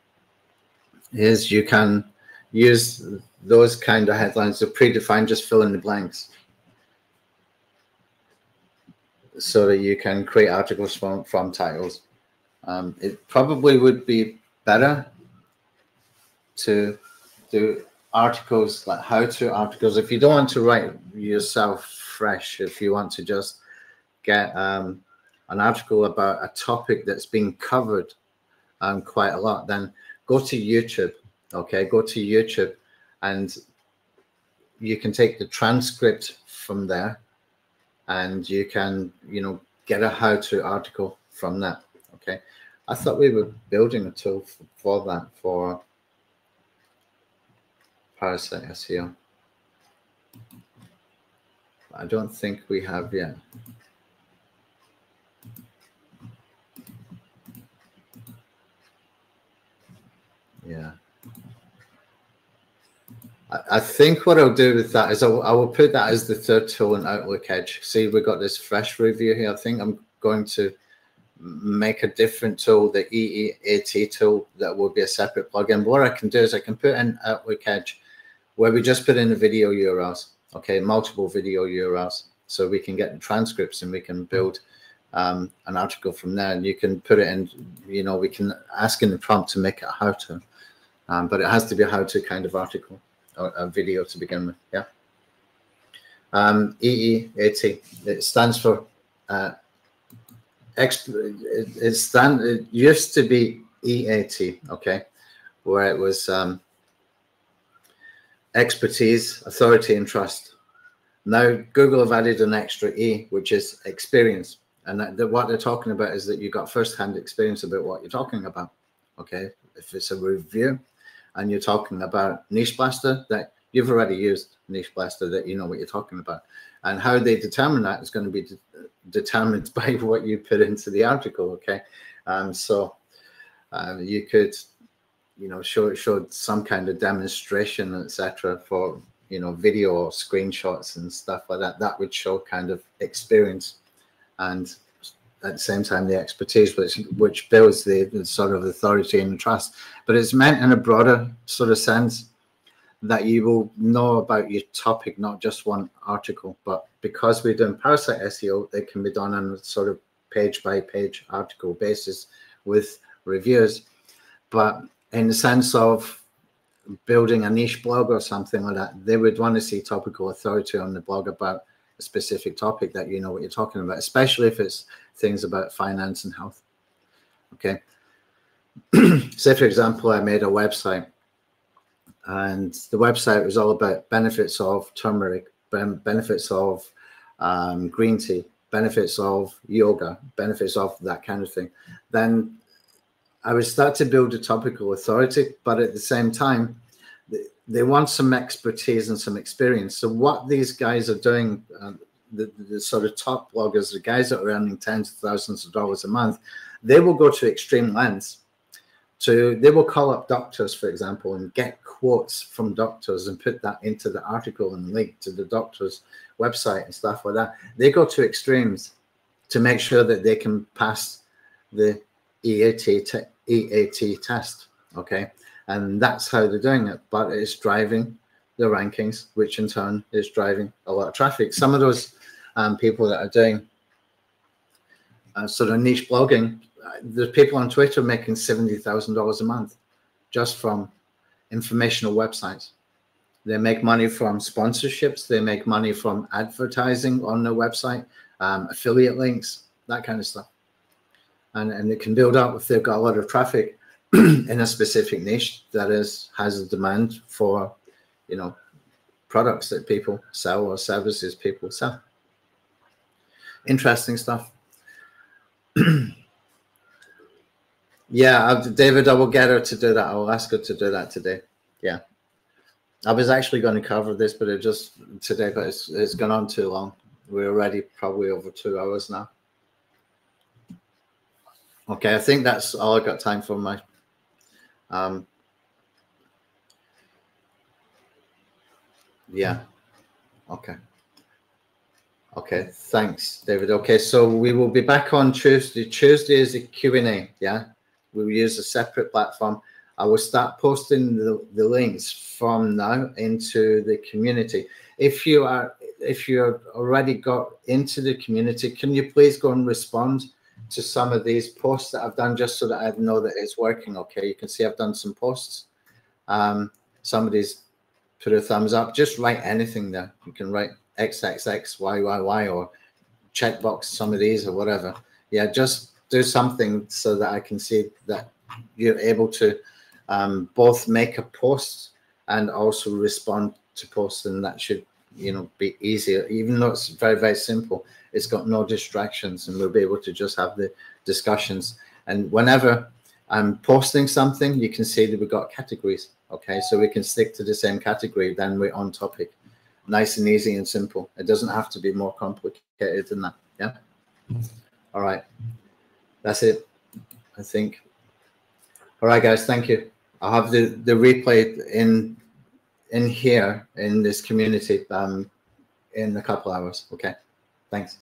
is you can use those kind of headlines to predefine, just fill in the blanks, so that you can create articles from titles. It probably would be better to do articles like how-to articles if you don't want to write yourself fresh. If you want to just get an article about a topic that's been covered quite a lot, then go to YouTube. Okay, go to YouTube, and you can take the transcript from there, and you can, you know, get a how-to article from that. Okay, I thought we were building a tool for that for Parasite SEO. I don't think we have yet. Yeah. I think what I'll do with that is I will put that as the third tool in Outlook Edge. See, we've got this fresh review here. I think I'm going to make a different tool, the EEAT tool, that will be a separate plugin. What I can do is I can put in Outlook Edge where we just put in the video URLs, okay, multiple video URLs, so we can get the transcripts and we can build an article from there. And you can put it in, you know, we can ask in the prompt to make it a how-to, but it has to be a how-to kind of article. A video to begin with, yeah. EEAT, it stands for it used to be EAT, okay, where it was expertise, authority, and trust. Now Google have added an extra E, which is experience, and that what they're talking about is that you got first-hand experience about what you're talking about, okay. If it's a review and you're talking about Niche Blaster, that you've already used Niche Blaster, that you know what you're talking about. And how they determine that is going to be determined by what you put into the article, okay? So you could, you know, show some kind of demonstration, etc., for, you know, video or screenshots and stuff like that. That would show kind of experience and at the same time the expertise, which builds the sort of authority and trust. But it's meant in a broader sort of sense that you will know about your topic, not just one article. But because we're doing Parasite SEO, it can be done on a sort of page-by-page article basis with reviews. But in the sense of building a niche blog or something like that, they would want to see topical authority on the blog about a specific topic that you know what you're talking about, especially if it's things about finance and health, okay? Say, for example, I made a website, and the website was all about benefits of turmeric, benefits of green tea, benefits of yoga, benefits of that kind of thing. Then I would start to build a topical authority, but at the same time, they want some expertise and some experience. So what these guys are doing, the sort of top bloggers, the guys that are earning tens of thousands of dollars a month, they will go to extreme lengths. So they will call up doctors, for example, and get quotes from doctors and put that into the article and link to the doctor's website and stuff like that. They go to extremes to make sure that they can pass the EAT test, okay? And that's how they're doing it, but it's driving the rankings, which in turn is driving a lot of traffic. Some of those people that are doing sort of niche blogging, there's people on Twitter making $70,000 a month just from informational websites. They make money from sponsorships. They make money from advertising on their website, affiliate links, that kind of stuff. And it can build up if they've got a lot of traffic in a specific niche that has a demand for, you know, products that people sell or services people sell. Interesting stuff. Yeah, David, I will get her to do that. I will ask her to do that today. Yeah, I was actually going to cover this, but it just today, but it's gone on too long. We're already probably over 2 hours now. Okay, I think that's all I got time for. My yeah, okay, thanks, David. Okay, so we will be back on Tuesday. Tuesday is a Q&A, yeah? We will use a separate platform. I will start posting the links from now into the community. If you have already got into the community, can you please go and respond to some of these posts that I've done, just so that I know that it's working, okay? You can see I've done some posts. Somebody's put a thumbs up. Just write anything there. You can write XXX, YYY, or checkbox some of these or whatever. Yeah, just do something so that I can see that you're able to both make a post and also respond to posts, and that should, you know, be easier. Even though it's very, very simple, it's got no distractions, and we'll be able to just have the discussions. And whenever I'm posting something, you can see that we've got categories. Okay, so we can stick to the same category, then we're on topic. Nice and easy and simple. It doesn't have to be more complicated than that. Yeah. All right. That's it, I think. All right, guys, thank you. I'll have the replay in here in this community in a couple hours. Okay, thanks.